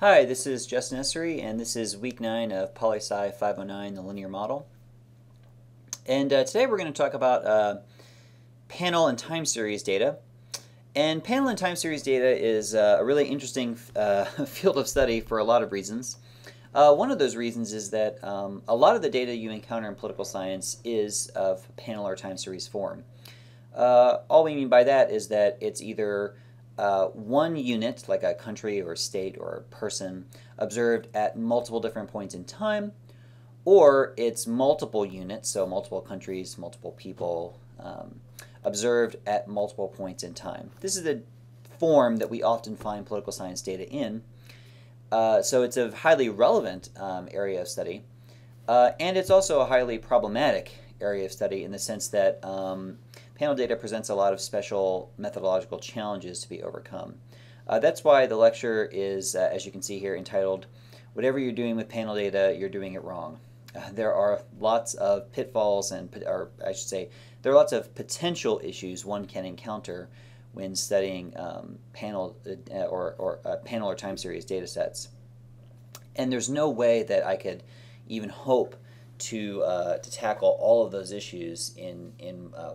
Hi, this is Justin Esarey, and this is Week 9 of Poli Sci 509, The Linear Model. And today we're going to talk about panel and time series data. And panel and time series data is a really interesting field of study for a lot of reasons. One of those reasons is that a lot of the data you encounter in political science is of panel or time series form. All we mean by that is that it's either one unit, like a country or state or person, observed at multiple different points in time, or it's multiple units, so multiple countries, multiple people, observed at multiple points in time. This is the form that we often find political science data in, so it's a highly relevant area of study, and it's also a highly problematic area of study in the sense that panel data presents a lot of special methodological challenges to be overcome. That's why the lecture is, as you can see here, entitled, Whatever You're Doing with Panel Data, You're Doing It Wrong. There are lots of pitfalls, there are lots of potential issues one can encounter when studying panel or time series data sets. And there's no way that I could even hope to tackle all of those issues in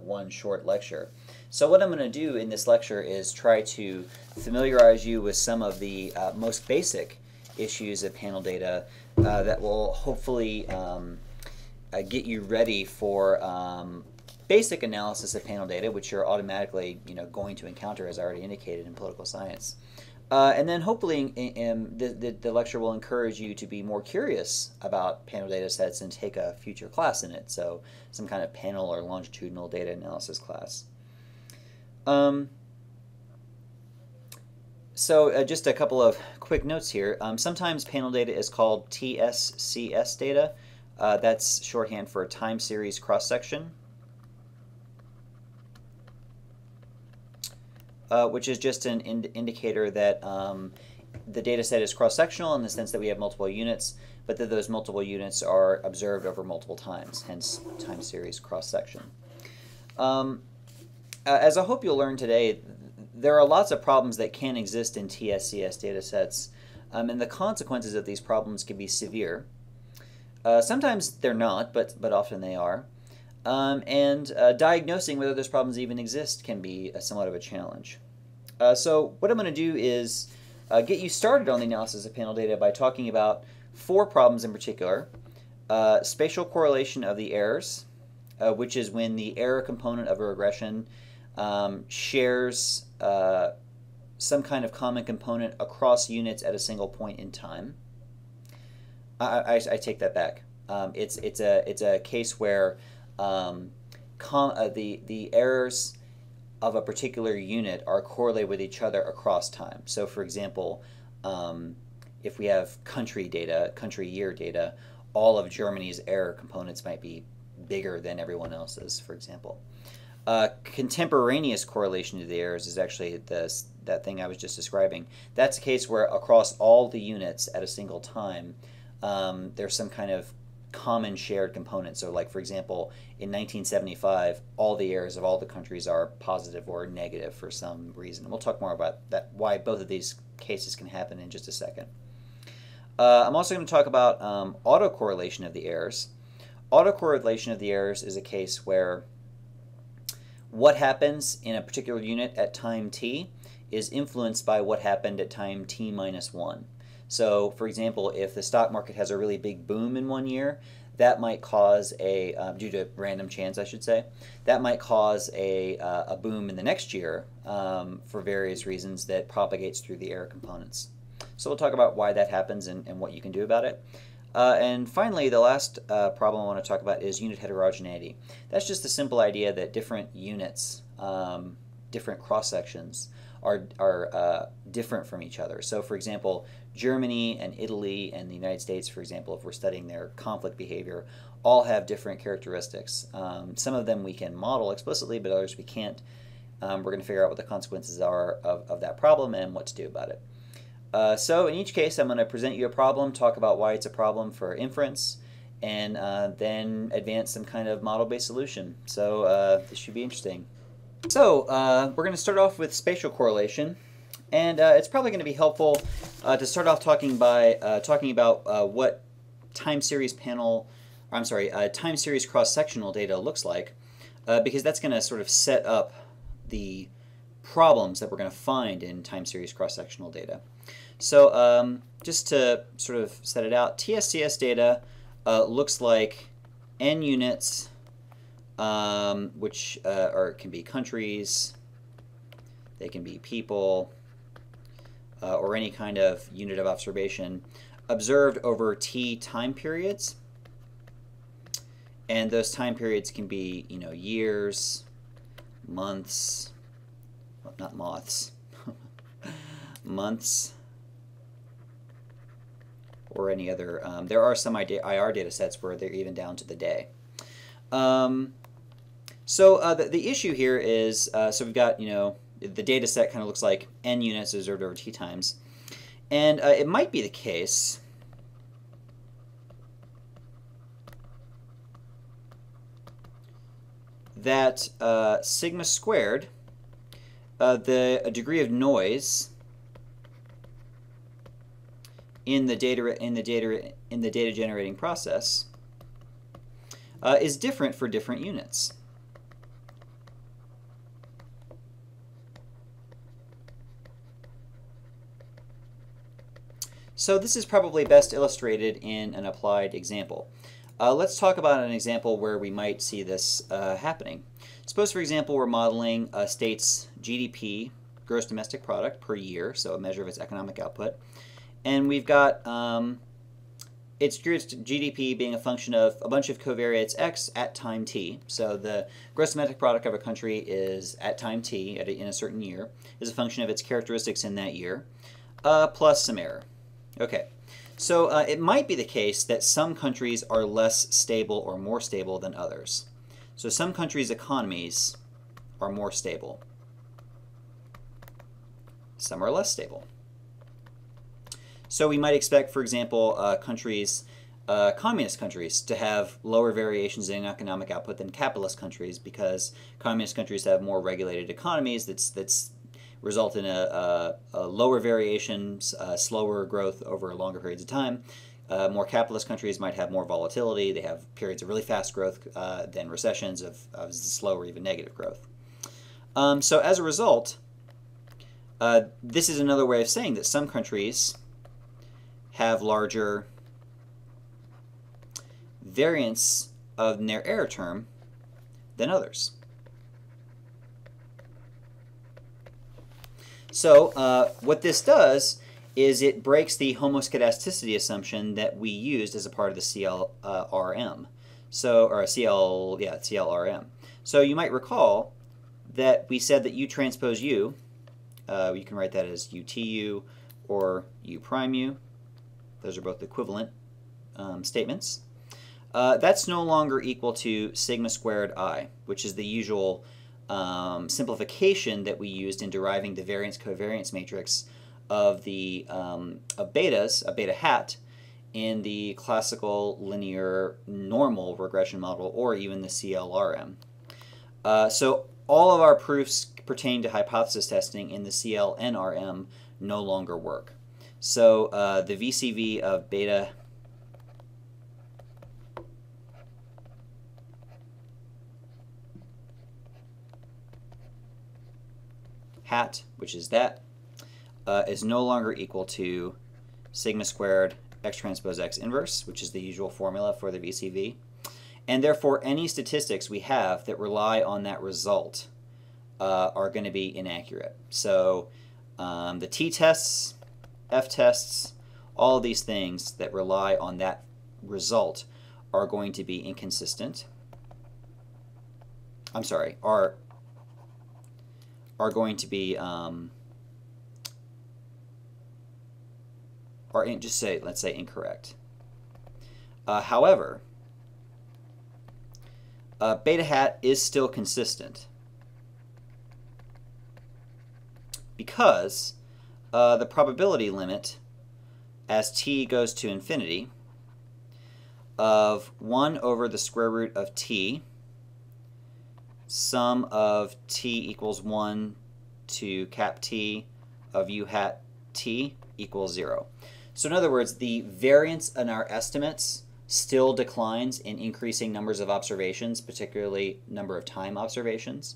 one short lecture. So what I'm going to do in this lecture is try to familiarize you with some of the most basic issues of panel data that will hopefully get you ready for basic analysis of panel data, which you're automatically going to encounter, as I already indicated, in political science. And then hopefully the lecture will encourage you to be more curious about panel data sets and take a future class in it, so some kind of panel or longitudinal data analysis class. So just a couple of quick notes here. Sometimes panel data is called TSCS data. That's shorthand for time series cross-section, which is just an indicator that the data set is cross-sectional in the sense that we have multiple units, but that those multiple units are observed over multiple times, hence time series cross-section. As I hope you'll learn today, there are lots of problems that can exist in TSCS data sets, and the consequences of these problems can be severe. Sometimes they're not, but often they are. And diagnosing whether those problems even exist can be somewhat of a challenge. So what I'm going to do is get you started on the analysis of panel data by talking about four problems in particular. Spatial correlation of the errors, which is when the error component of a regression shares some kind of common component across units at a single point in time. I take that back. It's a case where the errors of a particular unit are correlated with each other across time. So for example, if we have country data, country year data, all of Germany's error components might be bigger than everyone else's, for example. Contemporaneous correlation to the errors is actually that thing I was just describing. That's a case where across all the units at a single time, there's some kind of common shared components. So like, for example, in 1975, all the errors of all the countries are positive or negative for some reason. We'll talk more about that, why both of these cases can happen, in just a second. I'm also going to talk about autocorrelation of the errors. Autocorrelation of the errors is a case where what happens in a particular unit at time t is influenced by what happened at time t minus 1. So, for example, if the stock market has a really big boom in one year, that might cause a, due to random chance, I should say, that might cause a boom in the next year for various reasons that propagates through the error components. So we'll talk about why that happens and what you can do about it. And finally, the last problem I want to talk about is unit heterogeneity. That's just the simple idea that different units, different cross-sections, are different from each other. So, for example, Germany and Italy and the United States, for example, if we're studying their conflict behavior, all have different characteristics. Some of them we can model explicitly, but others we can't. We're going to figure out what the consequences are of that problem and what to do about it. So in each case, I'm going to present you a problem, talk about why it's a problem for inference, and then advance some kind of model-based solution. So this should be interesting. So we're going to start off with spatial correlation. And it's probably going to be helpful to start off talking by talking about what time series panel, or I'm sorry, time series cross-sectional data looks like, because that's going to sort of set up the problems that we're going to find in time series cross-sectional data. So just to sort of set it out, TSCS data looks like N units, which can be countries, they can be people, or any kind of unit of observation, observed over T time periods. And those time periods can be, you know, years, months, well, not moths, months, or any other. There are some IR data sets where they're even down to the day. So the issue here is, so we've got, you know, the data set kind of looks like N units observed over T times. And it might be the case that sigma squared, the degree of noise in the data generating process is different for different units. So this is probably best illustrated in an applied example. Let's talk about an example where we might see this happening. Suppose, for example, we're modeling a state's GDP, gross domestic product, per year, so a measure of its economic output. And we've got its GDP being a function of a bunch of covariates X at time T. So the gross domestic product of a country is at time T in a certain year, is a function of its characteristics in that year, plus some error. Okay, so it might be the case that some countries are less stable or more stable than others. So some countries' economies are more stable. Some are less stable. So we might expect, for example, countries, communist countries, to have lower variations in economic output than capitalist countries, because communist countries have more regulated economies that's result in a lower variations, slower growth over longer periods of time. More capitalist countries might have more volatility. They have periods of really fast growth, then recessions of slow or even negative growth. So as a result, this is another way of saying that some countries have larger variance of their error term than others. So what this does is it breaks the homoscedasticity assumption that we used as a part of the CLRM. So, or CLRM. So you might recall that we said that U transpose U, you can write that as UTU or U prime U. Those are both equivalent statements. That's no longer equal to sigma squared I, which is the usual simplification that we used in deriving the variance-covariance matrix of the of betas, a beta hat, in the classical linear normal regression model, or even the CLRM. So all of our proofs pertaining to hypothesis testing in the CLNRM no longer work. So the VCV of beta hat, which is that, is no longer equal to sigma squared x transpose x inverse, which is the usual formula for the VCV. And therefore, any statistics we have that rely on that result are going to be inaccurate. So the t-tests, f-tests, all of these things that rely on that result are going to be inconsistent. I'm sorry, are going to be, or just say, let's say incorrect. However, beta hat is still consistent because the probability limit as t goes to infinity of 1 over the square root of t, sum of t equals 1 to cap t of u hat t equals 0. So in other words, the variance in our estimates still declines in increasing numbers of observations, particularly number of time observations.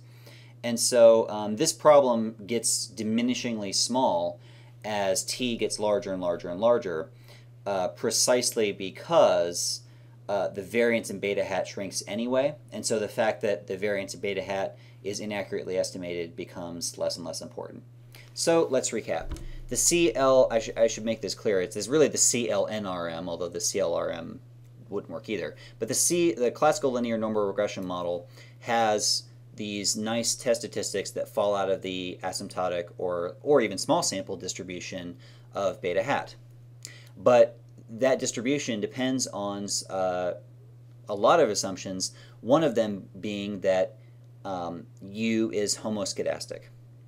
And so this problem gets diminishingly small as t gets larger and larger and larger, precisely because the variance in beta hat shrinks anyway. And so the fact that the variance in beta hat is inaccurately estimated becomes less and less important. So let's recap. The I should make this clear, it's really the CLNRM, although the CLRM wouldn't work either. But the classical linear normal regression model has these nice test statistics that fall out of the asymptotic or even small sample distribution of beta hat. But that distribution depends on a lot of assumptions, one of them being that U is homoscedastic.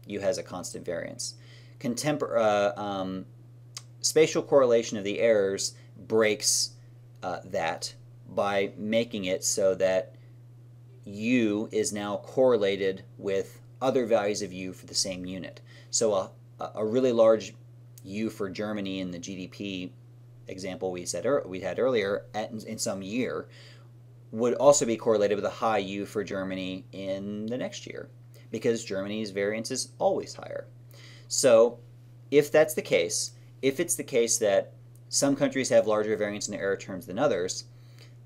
U has a constant variance. Spatial correlation of the errors breaks that by making it so that U is now correlated with other values of U for the same unit. So a really large U for Germany in the GDP example we had earlier in some year would also be correlated with a high U for Germany in the next year, because Germany's variance is always higher. So if that's the case, if it's the case that some countries have larger variance in their error terms than others,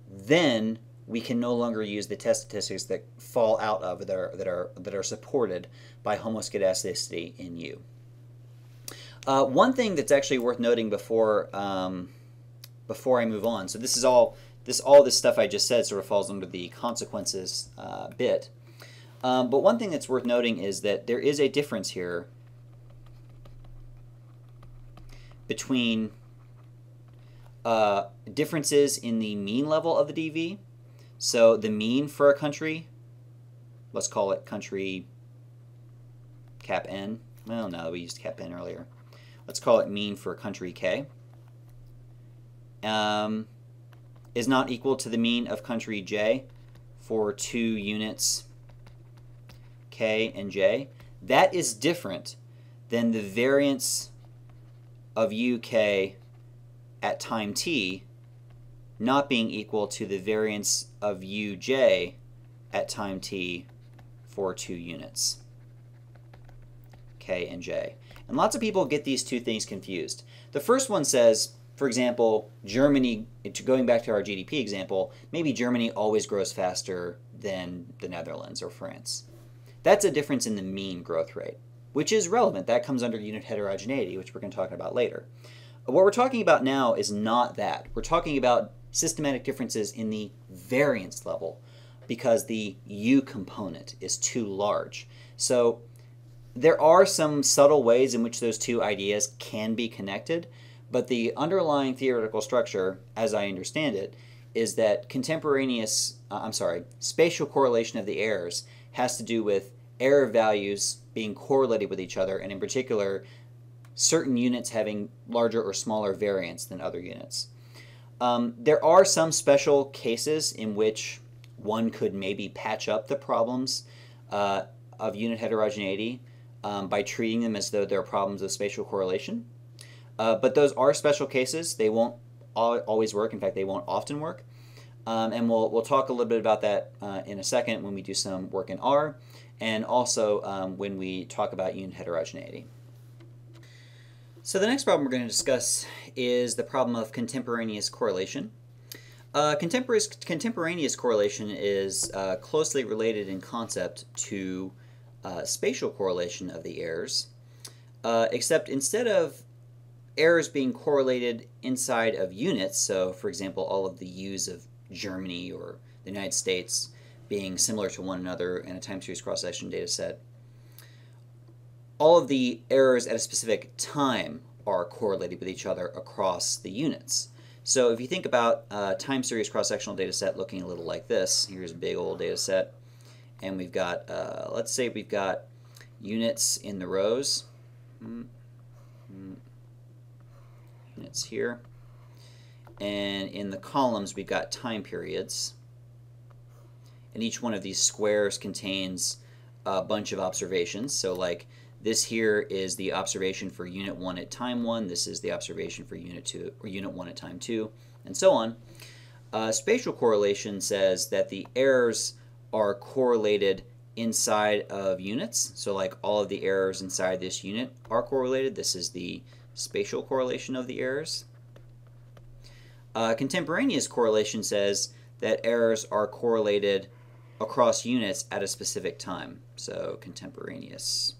then we can no longer use the test statistics that fall out of that are supported by homoscedasticity in U. One thing that's actually worth noting before before I move on. So this is all this stuff I just said sort of falls under the consequences bit. But one thing that's worth noting is that there is a difference here between differences in the mean level of the DV. So the mean for a country, let's call it country cap N. Well, no, we used cap N earlier. Let's call it mean for country K, is not equal to the mean of country J for 2 units, K and J. That is different than the variance of UK at time t not being equal to the variance of uj at time t for 2 units, K and J. And lots of people get these two things confused. The first one says, for example, Germany, going back to our GDP example, maybe Germany always grows faster than the Netherlands or France. That's a difference in the mean growth rate, which is relevant. That comes under unit heterogeneity, which we're going to talk about later. What we're talking about now is not that. We're talking about systematic differences in the variance level because the U component is too large. So there are some subtle ways in which those two ideas can be connected, but the underlying theoretical structure, as I understand it, is that spatial correlation of the errors has to do with error values being correlated with each other, and in particular, certain units having larger or smaller variance than other units. There are some special cases in which one could maybe patch up the problems of unit heterogeneity by treating them as though they're problems of spatial correlation. But those are special cases. They won't always work. In fact, they won't often work. And we'll talk a little bit about that in a second when we do some work in R, and also when we talk about unit heterogeneity. So the next problem we're going to discuss is the problem of contemporaneous correlation. Contemporaneous correlation is closely related in concept to spatial correlation of the errors, except instead of errors being correlated inside of units, so for example all of the U's of Germany or the United States being similar to one another in a time series cross-section data set, all of the errors at a specific time are correlated with each other across the units. So if you think about a time series cross-sectional data set looking a little like this, here's a big old data set, and we've got, let's say we've got units in the rows, units here, and in the columns we've got time periods, and each one of these squares contains a bunch of observations. So like This here is the observation for unit 1 at time 1. This is the observation for unit 2, or unit 1 at time 2, and so on. Spatial correlation says that the errors are correlated inside of units. So like all of the errors inside this unit are correlated. This is the spatial correlation of the errors. Contemporaneous correlation says that errors are correlated across units at a specific time. So contemporaneous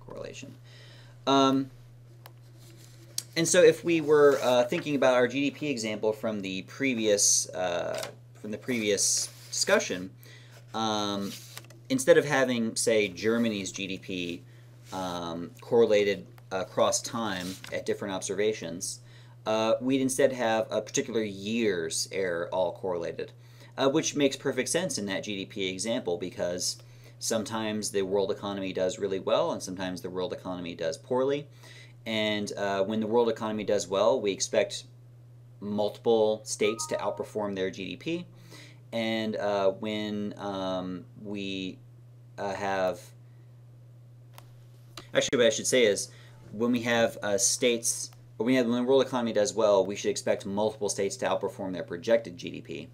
correlation. And so if we were thinking about our GDP example from the previous discussion, instead of having, say, Germany's GDP correlated across time at different observations, we'd instead have a particular year's error all correlated, which makes perfect sense in that GDP example, because sometimes the world economy does really well and sometimes the world economy does poorly. And when the world economy does well, we expect multiple states to outperform their GDP. And when we have, actually what I should say is, when we have states, or when the world economy does well, we should expect multiple states to outperform their projected GDP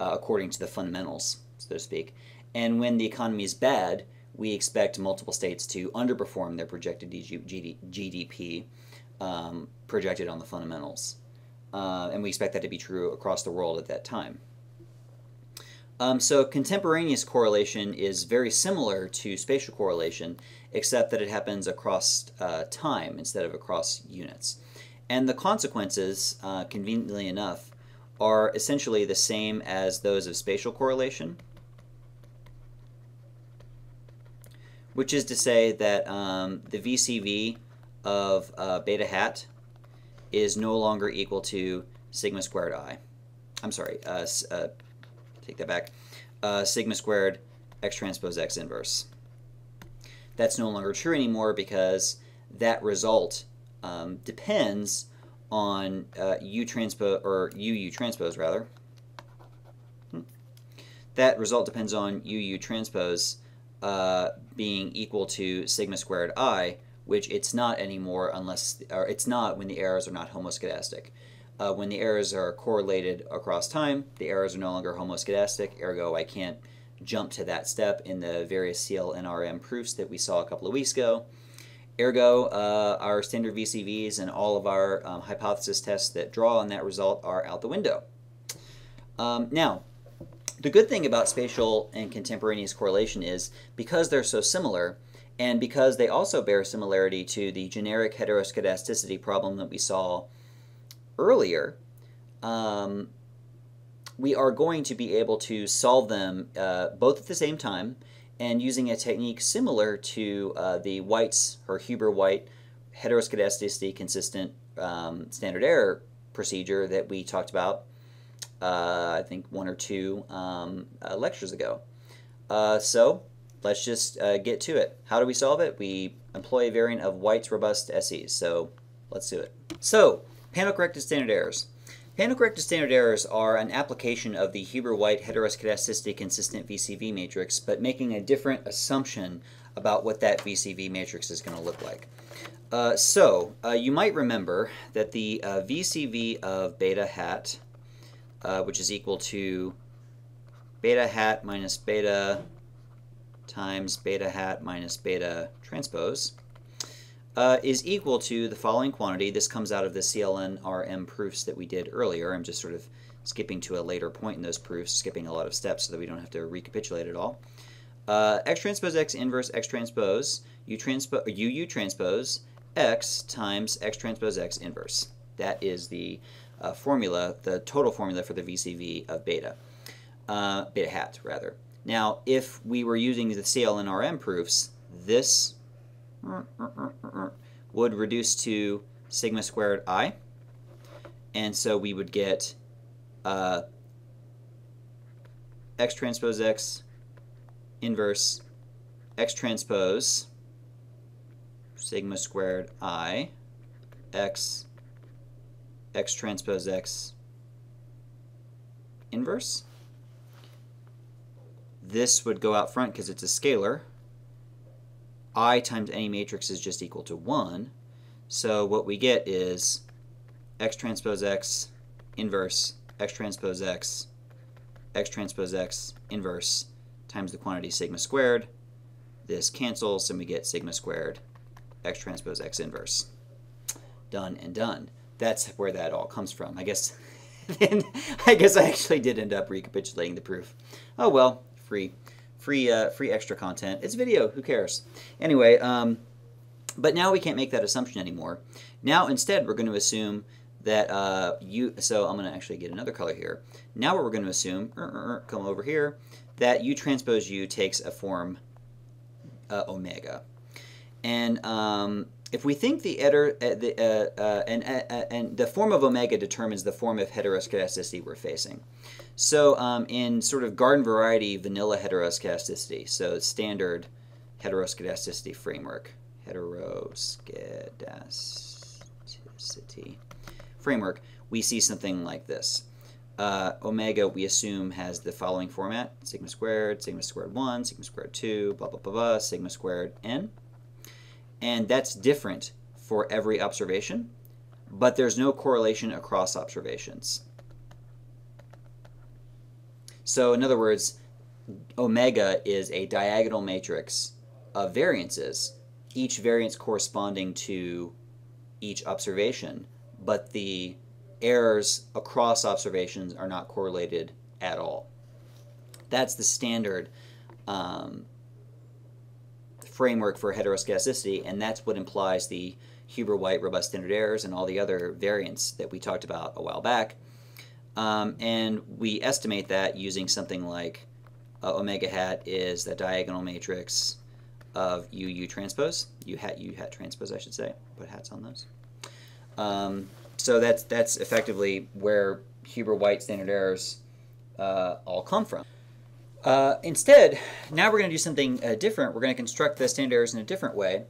according to the fundamentals, so to speak. And when the economy is bad, we expect multiple states to underperform their projected GDP projected on the fundamentals. And we expect that to be true across the world at that time. So contemporaneous correlation is very similar to spatial correlation, except that it happens across time instead of across units. And the consequences, conveniently enough, are essentially the same as those of spatial correlation, which is to say that the VCV of beta hat is no longer equal to sigma squared I. I'm sorry, take that back. Sigma squared x transpose x inverse. That's no longer true anymore because that result depends on U transpose, or UU transpose rather. That result depends on UU transpose being equal to sigma squared I, which it's not anymore unless, or it's not when the errors are not homoscedastic. When the errors are correlated across time, the errors are no longer homoscedastic, ergo I can't jump to that step in the various CLNRM proofs that we saw a couple of weeks ago. Ergo, our standard VCVs and all of our hypothesis tests that draw on that result are out the window. Now, the good thing about spatial and contemporaneous correlation is because they're so similar, and because they also bear similarity to the generic heteroscedasticity problem that we saw earlier, we are going to be able to solve them both at the same time and using a technique similar to the White's, or Huber-White, heteroscedasticity consistent standard error procedure that we talked about I think one or two lectures ago. So let's just get to it. How do we solve it? We employ a variant of White's robust SE. So let's do it. So panel-corrected standard errors. Panel-corrected standard errors are an application of the Huber-White heteroscedasticity consistent VCV matrix, but making a different assumption about what that VCV matrix is going to look like. So you might remember that the VCV of beta hat, which is equal to beta hat minus beta times beta hat minus beta transpose, is equal to the following quantity. This comes out of the CLNRM proofs that we did earlier. I'm just sort of skipping to a later point in those proofs, skipping a lot of steps so that we don't have to recapitulate it all. X transpose X inverse X transpose UU transpose X times X transpose X inverse. That is the formula, the total formula for the VCV of beta, beta hat rather. Now, if we were using the CLNRM proofs, this would reduce to sigma squared I, and so we would get X transpose X inverse X transpose sigma squared I X X transpose X inverse. This would go out front because it's a scalar. I times any matrix is just equal to 1. So what we get is X transpose X inverse X transpose X X transpose X inverse times the quantity sigma squared. This cancels and we get sigma squared X transpose X inverse. Done and done. That's where that all comes from. I guess I actually did end up recapitulating the proof. Oh well, free extra content. It's video, who cares? Anyway, but now we can't make that assumption anymore. Now instead we're going to assume that so I'm going to actually get another color here. Now what we're going to assume, come over here, that U transpose U takes a form omega. And if we think the the form of omega determines the form of heteroscedasticity we're facing. So in sort of garden variety vanilla heteroscedasticity, so standard heteroscedasticity framework, we see something like this. Omega we assume has the following format: sigma squared 1, sigma squared 2, blah blah blah blah, sigma squared n. And that's different for every observation, but there's no correlation across observations. So in other words, omega is a diagonal matrix of variances, each variance corresponding to each observation, but the errors across observations are not correlated at all. That's the standard framework for heteroscedasticity, and that's what implies the Huber-White robust standard errors and all the other variants that we talked about a while back. And we estimate that using something like omega hat is the diagonal matrix of U transpose, U hat transpose, I should say. Put hats on those. So that's effectively where Huber-White standard errors all come from. Instead, now we're going to do something different. We're going to construct the standard errors in a different way.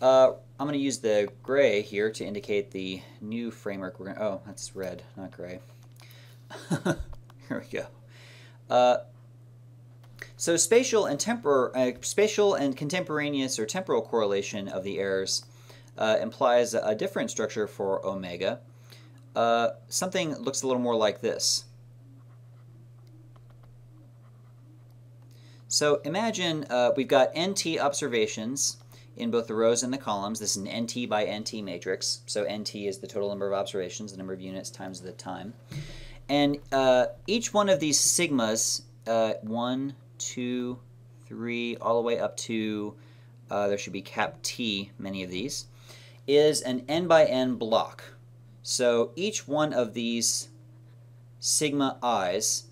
I'm going to use the gray here to indicate the new framework. We're going to, oh, that's red, not gray. Here we go. So spatial and contemporaneous or temporal correlation of the errors implies a different structure for omega. Something that looks a little more like this. So imagine we've got NT observations in both the rows and the columns. This is an NT by NT matrix. So NT is the total number of observations, the number of units times the time. And each one of these sigmas, 1, 2, 3, all the way up to, there should be cap T, many of these, is an N by N block. So each one of these sigma i's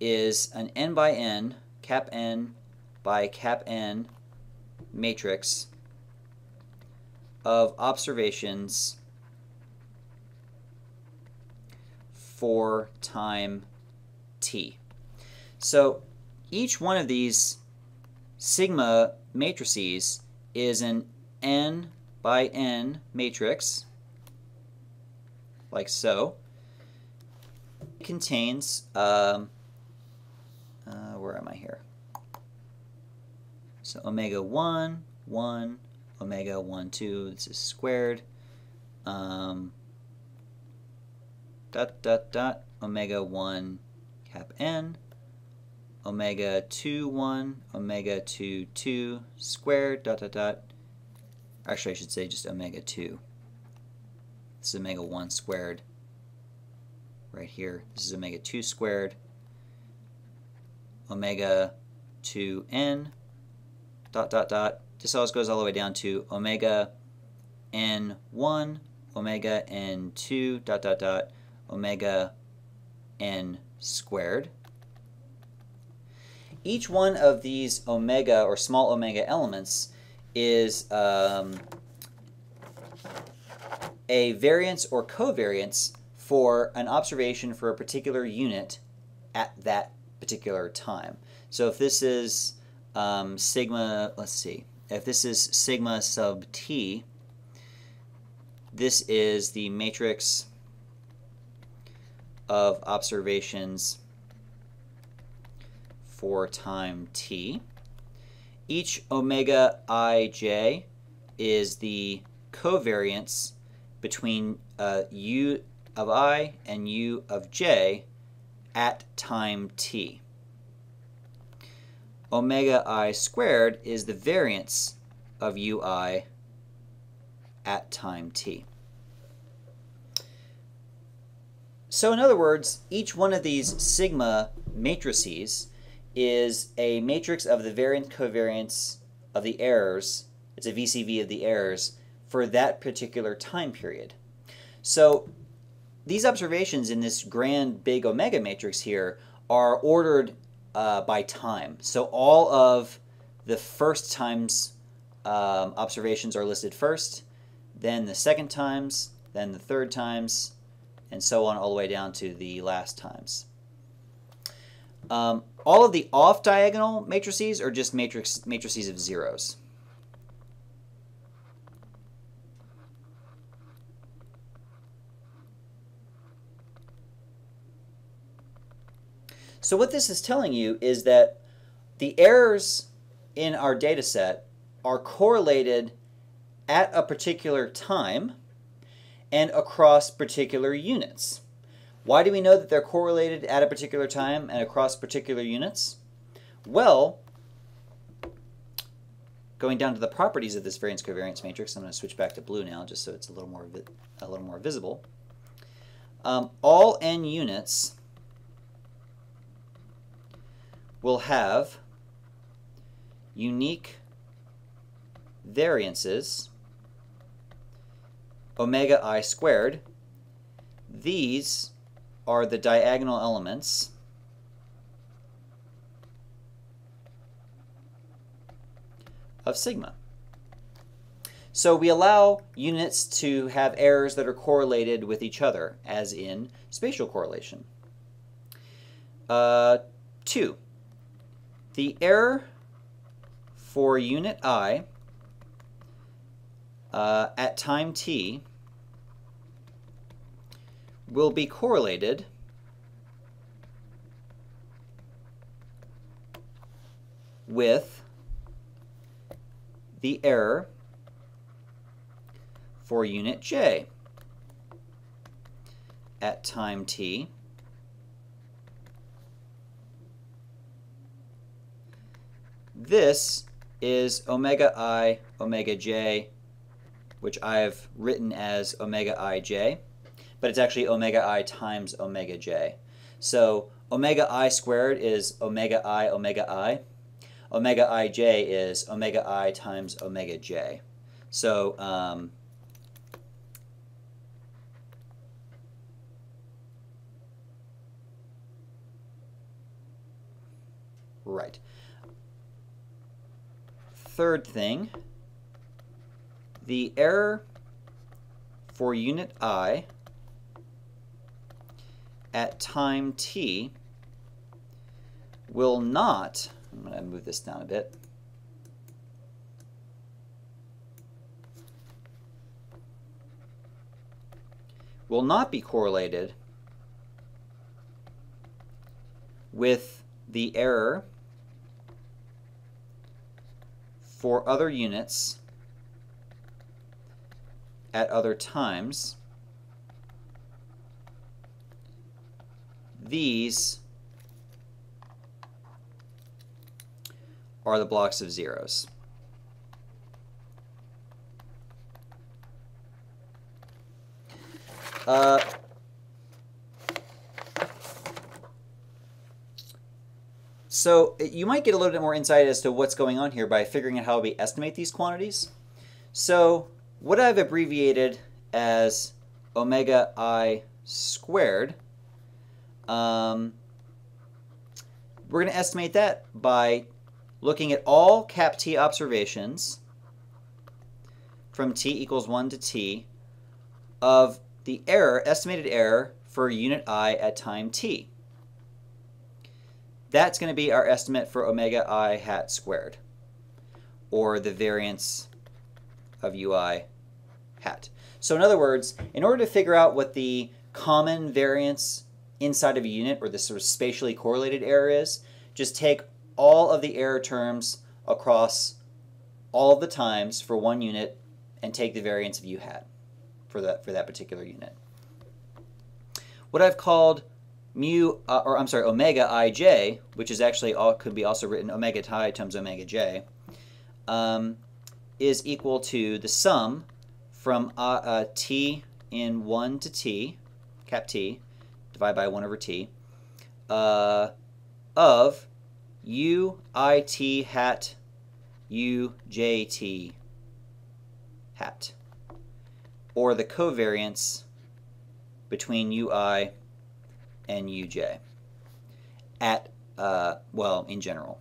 is an N by N cap N by cap N matrix of observations for time t. So each one of these sigma matrices is an N by N matrix, like so. It contains where am I here? So omega 1, 1, omega 1, 2, this is squared, dot, dot, dot, omega 1, cap n, omega 2, 1, omega 2, 2, squared, dot, dot, dot, actually I should say just omega 2, this is omega 1 squared, right here, this is omega 2 squared, omega 2n, dot, dot, dot. This always goes all the way down to omega n1, omega n2, dot, dot, dot, omega n squared. Each one of these omega or small omega elements is a variance or covariance for an observation for a particular unit at that particular time. So if this is sigma, let's see, if this is sigma sub t, this is the matrix of observations for time t. Each omega ij is the covariance between u of I and u of j at time t. Omega I squared is the variance of ui at time t. So in other words, each one of these sigma matrices is a matrix of the variance covariance of the errors. It's a VCV of the errors for that particular time period. So these observations in this grand big omega matrix here are ordered by time. So all of the first times observations are listed first, then the second times, then the third times, and so on all the way down to the last times. All of the off-diagonal matrices are just matrices of zeros. So what this is telling you is that the errors in our data set are correlated at a particular time and across particular units. Why do we know that they're correlated at a particular time and across particular units? Well, going down to the properties of this variance covariance matrix, I'm going to switch back to blue now just so it's a little more visible. All n units will have unique variances omega I squared. These are the diagonal elements of sigma. So we allow units to have errors that are correlated with each other, as in spatial correlation. 2. The error for unit I at time t will be correlated with the error for unit j at time t, this is omega I, omega j, which I've written as omega ij, but it's actually omega I times omega j. So omega I squared is omega I, omega I. Omega ij is omega I times omega j. So right. Third thing, the error for unit I at time t will not, I'm going to move this down a bit, will not be correlated with the error for other units at other times. These are the blocks of zeros. So you might get a little bit more insight as to what's going on here by figuring out how we estimate these quantities. So what I've abbreviated as omega I squared, we're going to estimate that by looking at all cap t observations from t equals 1 to t of the error, estimated error for unit I at time t. That's going to be our estimate for omega I hat squared, or the variance of ui hat. So in other words, in order to figure out what the common variance inside of a unit, or the sort of spatially correlated error is, just take all of the error terms across all the times for one unit and take the variance of u hat for that particular unit. What I've called omega ij, which is actually could be also written omega I times omega j, is equal to the sum from t in 1 to t, cap t, divided by 1 over t, of u I t hat u j t hat, or the covariance between ui and uj at, well, in general.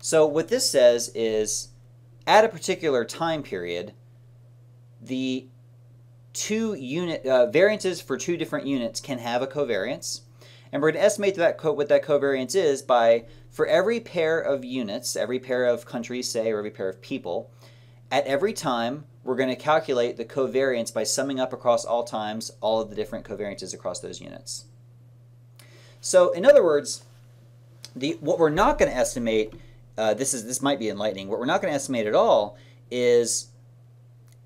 So what this says is at a particular time period, the two unit variances for two different units can have a covariance, and we're going to estimate that what that covariance is by, for every pair of units, every pair of countries, say, or every pair of people, at every time, we're going to calculate the covariance by summing up across all times all of the different covariances across those units. So in other words, what we're not going to estimate, this might be enlightening, what we're not going to estimate at all is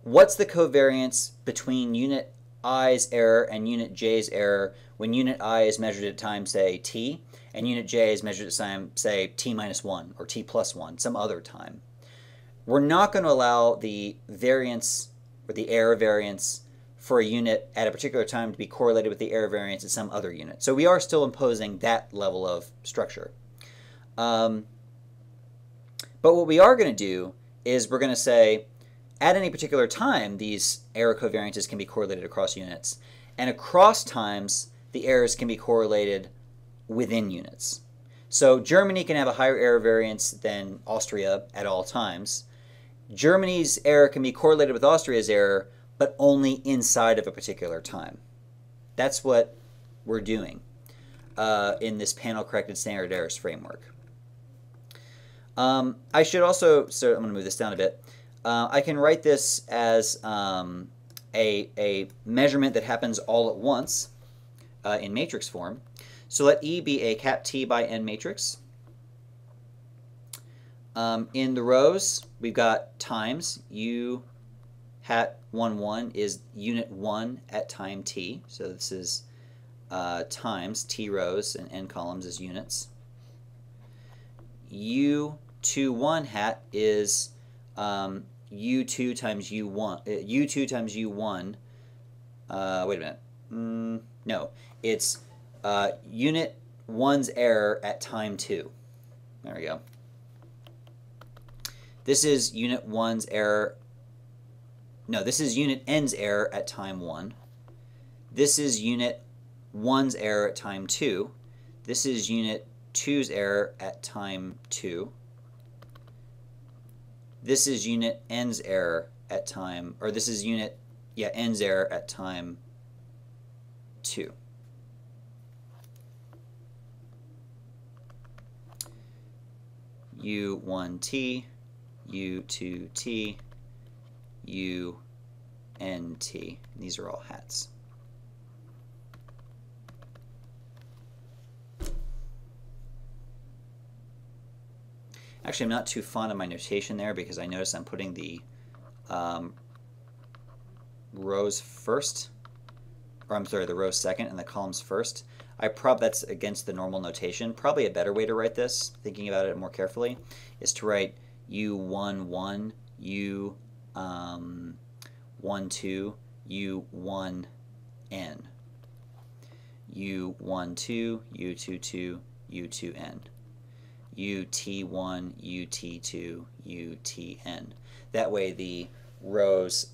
what's the covariance between unit i's error and unit j's error when unit I is measured at time, say, t, and unit j is measured at time, say, t minus 1 or t plus 1, some other time. We're not going to allow the variance or the error variance for a unit at a particular time to be correlated with the error variance at some other unit. So we are still imposing that level of structure. But what we are going to do is we're going to say at any particular time, these error covariances can be correlated across units. And across times, the errors can be correlated within units. So Germany can have a higher error variance than Austria at all times. Germany's error can be correlated with Austria's error, but only inside of a particular time. That's what we're doing in this panel-corrected standard errors framework. I should also, so I'm going to move this down a bit. I can write this as a measurement that happens all at once in matrix form. So let E be a cap T by N matrix. In the rows, we've got times. U hat 1, 1 is unit 1 at time t. So this is times t rows and n columns is units. U 2, 1 hat is u2 times u1. U2 times u1. Wait a minute. No, it's unit 1's error at time 2. There we go. This is unit 1's error. No, this is unit n's error at time 1. This is unit 1's error at time 2. This is unit 2's error at time 2. This is unit n's error at time, or this is unit, yeah, n's error at time 2. U1t. U2t, unt. These are all hats. Actually, I'm not too fond of my notation there because I notice I'm putting the rows first, or I'm sorry, the rows second and the columns first. That's against the normal notation. Probably a better way to write this, thinking about it more carefully, is to write U11, U12, U1n. U12, U22, U2n. UT1, UT2, UTn. That way the rows,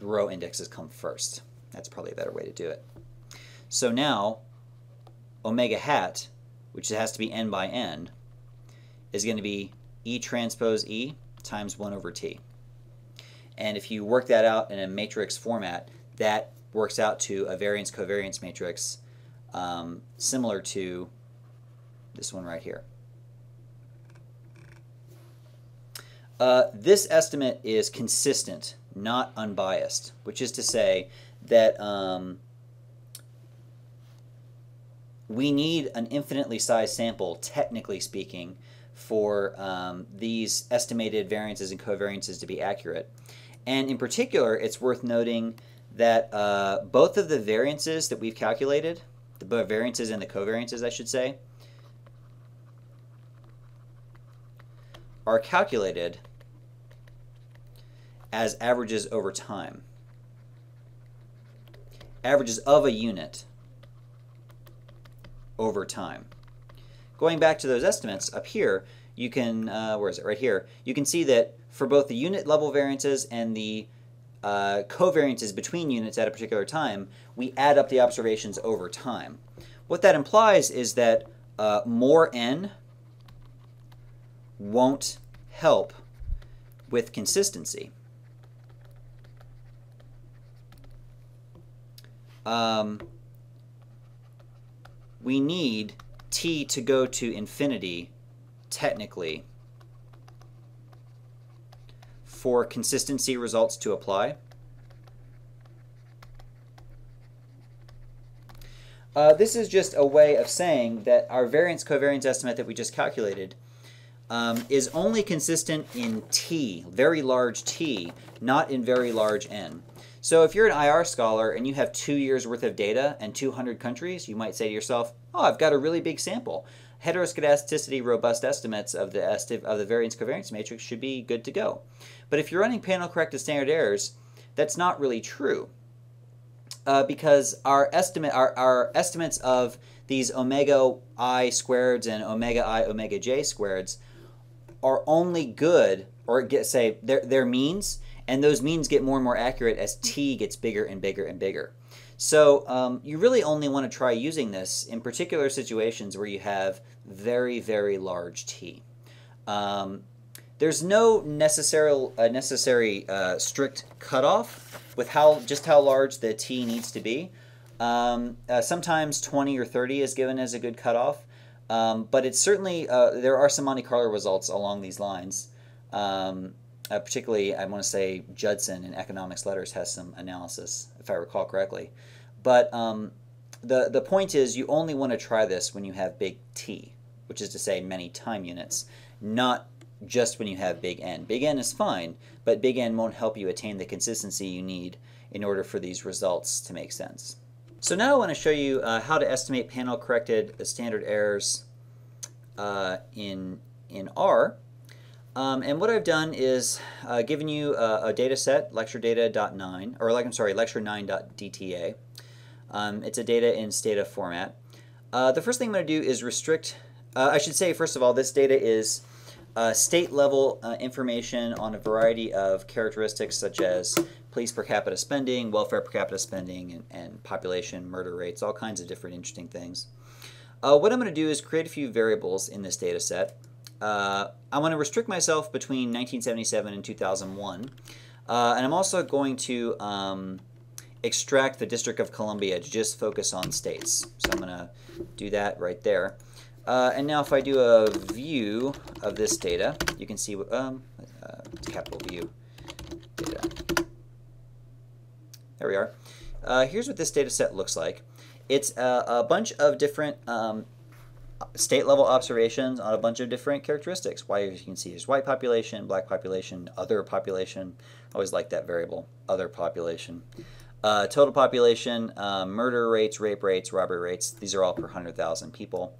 row indexes come first. That's probably a better way to do it. So now, omega hat, which has to be n by n, is going to be E transpose E times 1 over t. And if you work that out in a matrix format, that works out to a variance-covariance matrix similar to this one right here. This estimate is consistent, not unbiased, which is to say that we need an infinitely sized sample, technically speaking, for these estimated variances and covariances to be accurate. And in particular, it's worth noting that both of the variances that we've calculated, the variances and the covariances, I should say, are calculated as averages over time. Averages of a unit over time. Going back to those estimates up here, you can, where is it, right here, you can see that for both the unit level variances and the covariances between units at a particular time, we add up the observations over time. What that implies is that more n won't help with consistency. We need t to go to infinity, technically, for consistency results to apply. This is just a way of saying that our variance-covariance estimate that we just calculated is only consistent in t, very large t, not in very large n. So if you're an IR scholar and you have 2 years worth of data and 200 countries, you might say to yourself, oh, I've got a really big sample. Heteroscedasticity robust estimates of the variance covariance matrix should be good to go. But if you're running panel corrected standard errors, that's not really true because our estimates of these omega I squareds and omega I, omega j squareds are only good, or say their means, and those means get more and more accurate as t gets bigger and bigger and bigger. So you really only want to try using this in particular situations where you have very, very large t. There's no necessary strict cutoff with just how large the t needs to be. Sometimes 20 or 30 is given as a good cutoff, but it's certainly, there are some Monte Carlo results along these lines. Particularly, I want to say Judson in Economics Letters has some analysis, if I recall correctly. But the point is you only want to try this when you have big T, which is to say many time units, not just when you have big N. Big N is fine, but big N won't help you attain the consistency you need in order for these results to make sense. So now I want to show you how to estimate panel-corrected standard errors in R. And what I've done is given you a data set, lecture data.9, or I'm sorry, lecture9.dta. It's a data in Stata format. The first thing I'm going to do is restrict, I should say, first of all, this data is state level information on a variety of characteristics such as police per capita spending, welfare per capita spending, and population, murder rates, all kinds of different interesting things. What I'm going to do is create a few variables in this data set. I want to restrict myself between 1977 and 2001, and I'm also going to extract the District of Columbia to just focus on states. So I'm going to do that right there. And now if I do a view of this data, you can see capital view data. There we are. Here's what this data set looks like. It's a bunch of different state-level observations on a bunch of different characteristics. Why, as you can see, there's white population, black population, other population. I always like that variable, other population. Total population, murder rates, rape rates, robbery rates. These are all per 100,000 people.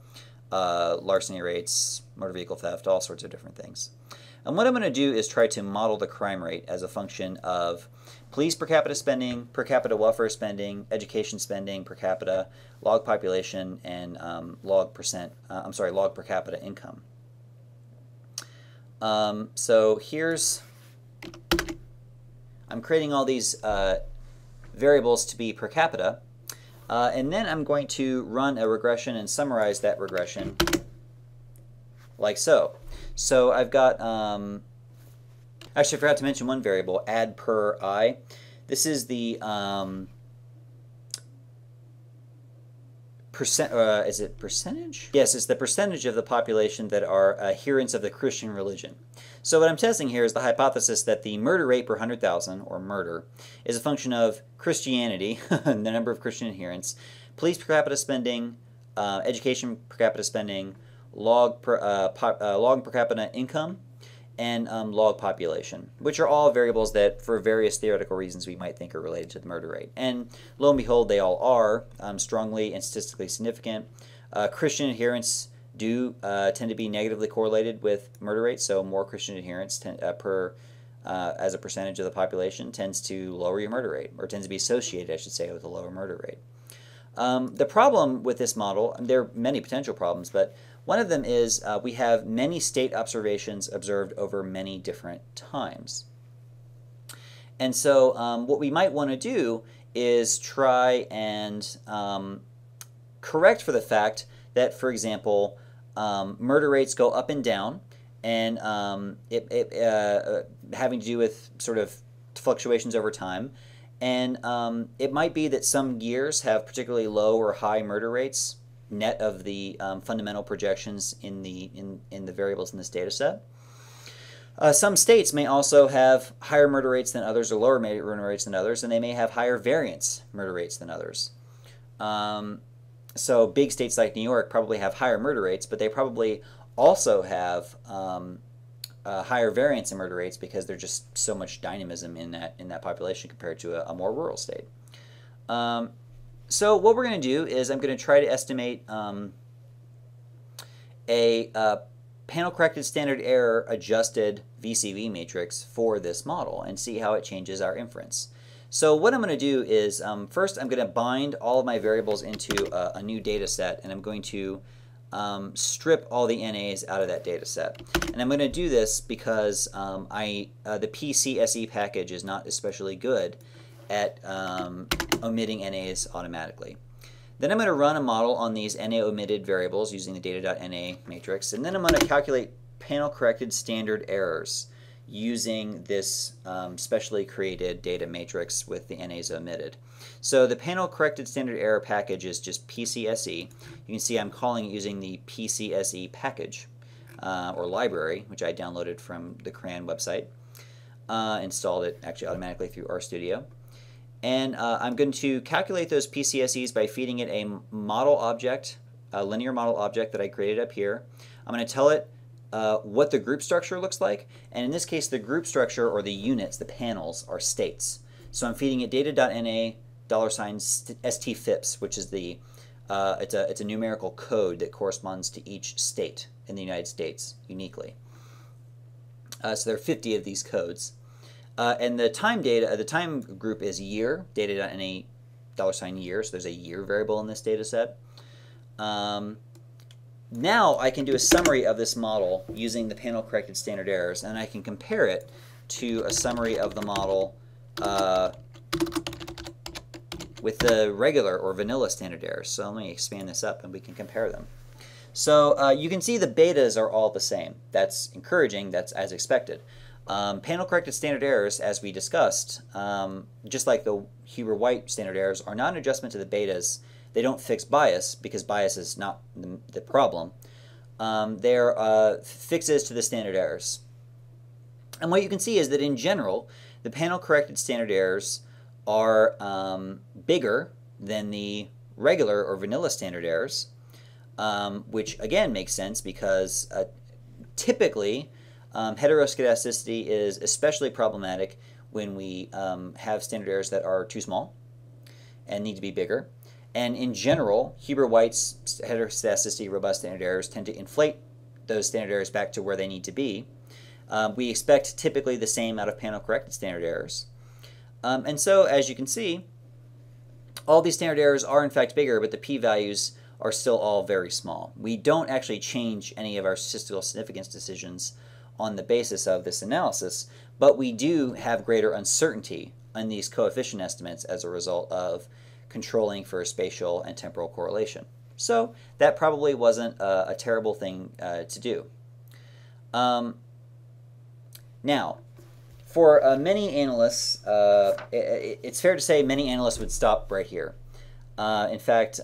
Larceny rates, motor vehicle theft, all sorts of different things. And what I'm going to do is try to model the crime rate as a function of police per capita spending, per capita welfare spending, education spending per capita, log population, and log per capita income. So here's, I'm creating all these variables to be per capita, and then I'm going to run a regression and summarize that regression like so. So I've got, actually I forgot to mention one variable, add per I. This is the is it percentage? Yes, it's the percentage of the population that are adherents of the Christian religion. So what I'm testing here is the hypothesis that the murder rate per 100,000, or murder, is a function of Christianity, the number of Christian adherents, police per capita spending, education per capita spending, log per capita income, and log population, which are all variables that for various theoretical reasons we might think are related to the murder rate. And lo and behold, they all are strongly and statistically significant. Christian adherents do tend to be negatively correlated with murder rates, so more Christian adherents as a percentage of the population tends to lower your murder rate, or tends to be associated, I should say, with a lower murder rate. The problem with this model, and there are many potential problems, but one of them is we have many state observations observed over many different times. And so what we might want to do is try and correct for the fact that, for example, murder rates go up and down, and having to do with sort of fluctuations over time. And it might be that some years have particularly low or high murder rates, net of the fundamental projections in the variables in this data set. Some states may also have higher murder rates than others, or lower murder rates than others, and they may have higher variance murder rates than others. So big states like New York probably have higher murder rates, but they probably also have higher variance in murder rates because there's just so much dynamism in that population compared to a more rural state. So what we're going to do is I'm going to try to estimate a panel-corrected standard error adjusted VCV matrix for this model and see how it changes our inference. So what I'm going to do is first I'm going to bind all of my variables into a new data set, and I'm going to strip all the NAs out of that data set. And I'm going to do this because the PCSE package is not especially good at omitting NAs automatically. Then I'm going to run a model on these NA omitted variables using the data.NA matrix, and then I'm going to calculate panel corrected standard errors using this specially created data matrix with the NAs omitted. So the panel corrected standard error package is just PCSE. You can see I'm calling it using the PCSE package or library, which I downloaded from the CRAN website, installed it actually automatically through RStudio. And I'm going to calculate those PCSEs by feeding it a model object, a linear model object that I created up here. I'm going to tell it what the group structure looks like, and in this case the group structure, or the units, the panels, are states. So I'm feeding it data.na $stfips, which is the it's a numerical code that corresponds to each state in the United States uniquely. So there are 50 of these codes, and the time data, the time group is year, data.na $year. So there's a year variable in this data set. Now I can do a summary of this model using the panel corrected standard errors, and I can compare it to a summary of the model with the regular or vanilla standard errors. So let me expand this up and we can compare them. So you can see the betas are all the same. That's encouraging, that's as expected. Panel corrected standard errors, as we discussed, just like the Huber-White standard errors, are not an adjustment to the betas. They don't fix bias, because bias is not the problem. They're fixes to the standard errors. And what you can see is that in general, the panel corrected standard errors are bigger than the regular or vanilla standard errors, which again makes sense because typically heteroscedasticity is especially problematic when we have standard errors that are too small and need to be bigger. And in general, Huber-White's heteroscedasticity robust standard errors tend to inflate those standard errors back to where they need to be. We expect typically the same out of panel-corrected standard errors. And so, as you can see, all these standard errors are in fact bigger, but the p-values are still all very small. We don't actually change any of our statistical significance decisions on the basis of this analysis, but we do have greater uncertainty on these coefficient estimates as a result of controlling for spatial and temporal correlation. So that probably wasn't a terrible thing to do. Now, for many analysts, it's fair to say many analysts would stop right here. In fact,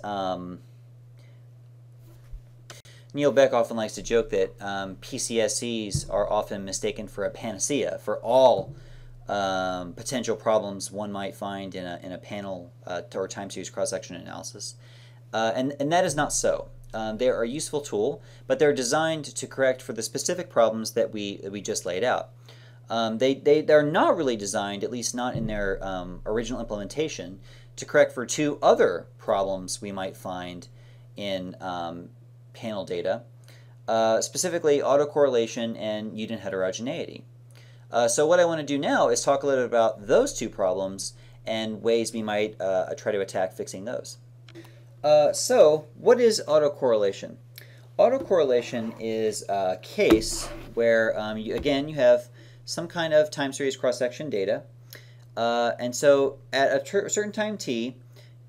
Neil Beck often likes to joke that PCSEs are often mistaken for a panacea for all potential problems one might find in a panel or time series cross-section analysis. And that is not so. They are a useful tool, but they're designed to correct for the specific problems that we just laid out. They're not really designed, at least not in their original implementation, to correct for two other problems we might find in panel data, specifically autocorrelation and unit heterogeneity. So what I want to do now is talk a little bit about those two problems and ways we might try to attack fixing those. So what is autocorrelation? Autocorrelation is a case where, you have some kind of time series cross-section data. And so at a certain time t,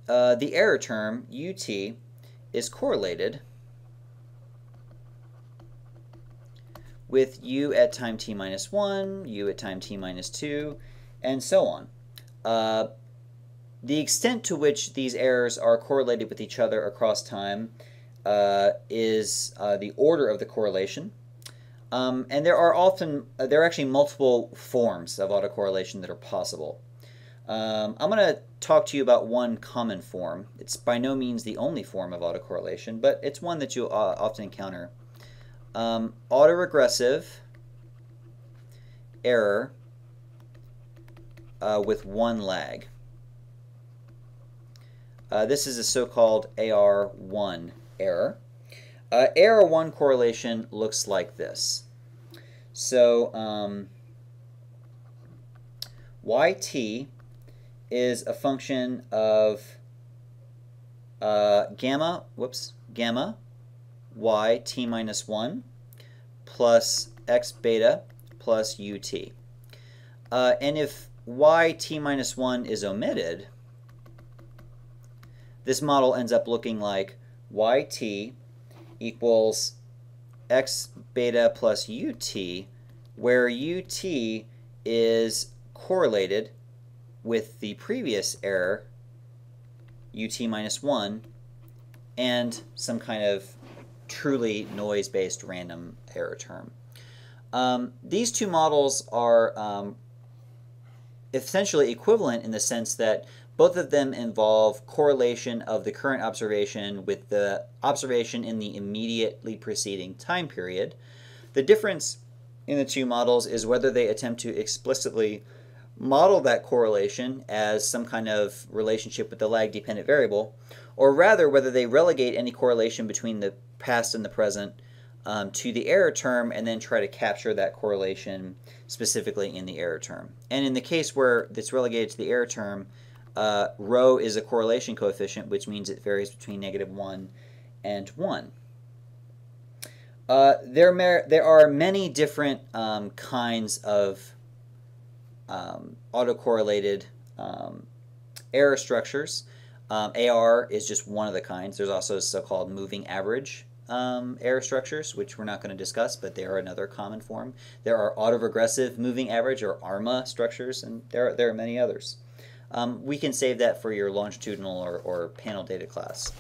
the error term, ut, is correlated with u at time t minus 1, u at time t minus 2, and so on. The extent to which these errors are correlated with each other across time is the order of the correlation. And there are often, there are actually multiple forms of autocorrelation that are possible. I'm going to talk to you about one common form. It's by no means the only form of autocorrelation, but it's one that you'll often encounter. Autoregressive error with one lag. This is a so-called AR1 error. AR1 correlation looks like this. So yt is a function of gamma y t minus 1 plus x beta plus ut. And if y t minus 1 is omitted, this model ends up looking like yt equals x beta plus ut, where ut is correlated with the previous error, ut minus 1, and some kind of truly noise-based random error term. These two models are essentially equivalent in the sense that both of them involve correlation of the current observation with the observation in the immediately preceding time period. The difference in the two models is whether they attempt to explicitly model that correlation as some kind of relationship with the lag-dependent variable, or rather whether they relegate any correlation between the past and the present to the error term and then try to capture that correlation specifically in the error term. And in the case where it's relegated to the error term, rho is a correlation coefficient, which means it varies between -1 and 1. There are many different kinds of autocorrelated error structures. AR is just one of the kinds. There's also so-called moving average error structures, which we're not going to discuss, but they are another common form. There are autoregressive moving average or ARMA structures, and there are many others. We can save that for your longitudinal or panel data class.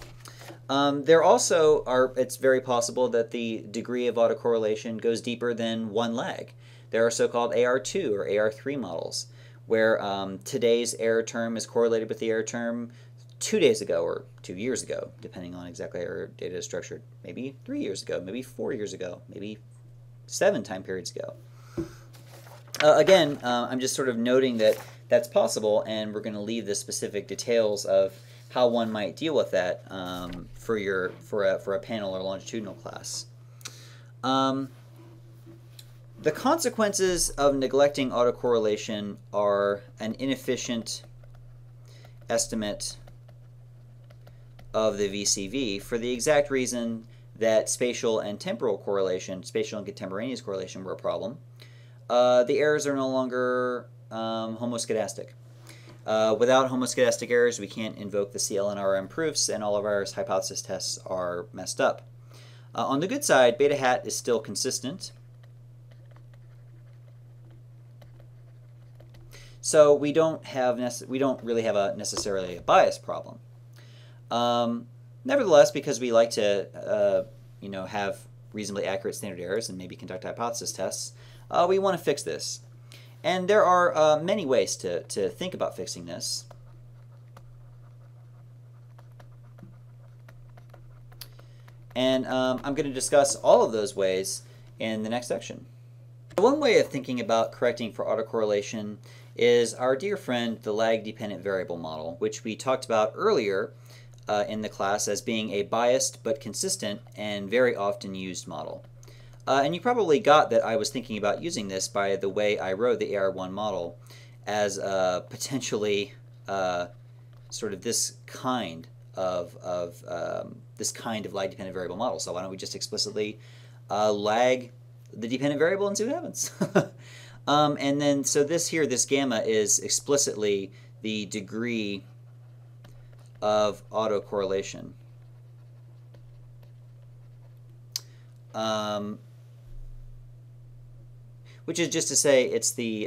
There also are, it's very possible that the degree of autocorrelation goes deeper than one lag. There are so-called AR2 or AR3 models, where today's error term is correlated with the error term 2 days ago or 2 years ago, depending on exactly how our data is structured. Maybe 3 years ago, maybe 4 years ago, maybe 7 time periods ago. Again, I'm just sort of noting that that's possible, and we're going to leave the specific details of how one might deal with that for a panel or longitudinal class. The consequences of neglecting autocorrelation are an inefficient estimate of the VCV for the exact reason that spatial and temporal correlation, spatial and contemporaneous correlation, were a problem. The errors are no longer homoscedastic. Without homoscedastic errors, we can't invoke the CLNRM proofs, and all of our hypothesis tests are messed up. On the good side, beta hat is still consistent. So we don't really have necessarily a bias problem. Nevertheless, because we like to have reasonably accurate standard errors and maybe conduct hypothesis tests, we want to fix this. And there are many ways to think about fixing this. And I'm going to discuss all of those ways in the next section. One way of thinking about correcting for autocorrelation is our dear friend, the lag-dependent variable model, which we talked about earlier in the class as being a biased but consistent and very often used model. And you probably got that I was thinking about using this by the way I wrote the AR1 model as potentially sort of this kind of lag-dependent variable model. So why don't we just explicitly lag the dependent variable and see what happens? And then, so this here, this gamma is explicitly the degree of autocorrelation. Which is just to say it's the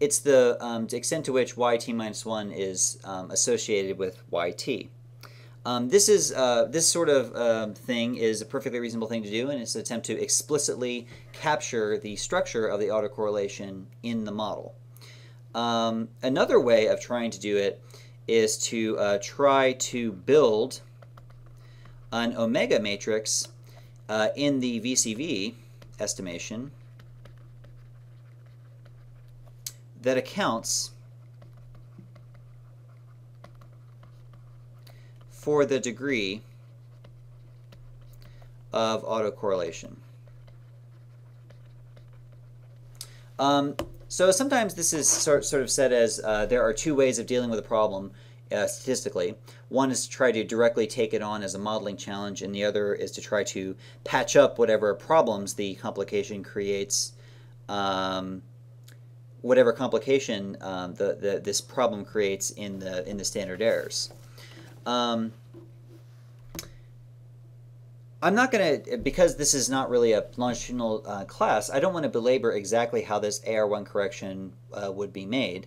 extent to which yt minus 1 is associated with yt. This sort of thing is a perfectly reasonable thing to do, and it's an attempt to explicitly capture the structure of the autocorrelation in the model. Another way of trying to do it is to try to build an omega matrix in the VCV estimation that accounts for the degree of autocorrelation. So sometimes this is sort of said as there are two ways of dealing with a problem statistically. One is to try to directly take it on as a modeling challenge, and the other is to try to patch up whatever problems the complication creates, whatever complication this problem creates in the standard errors. I'm not going to, because this is not really a longitudinal class, I don't want to belabor exactly how this AR1 correction would be made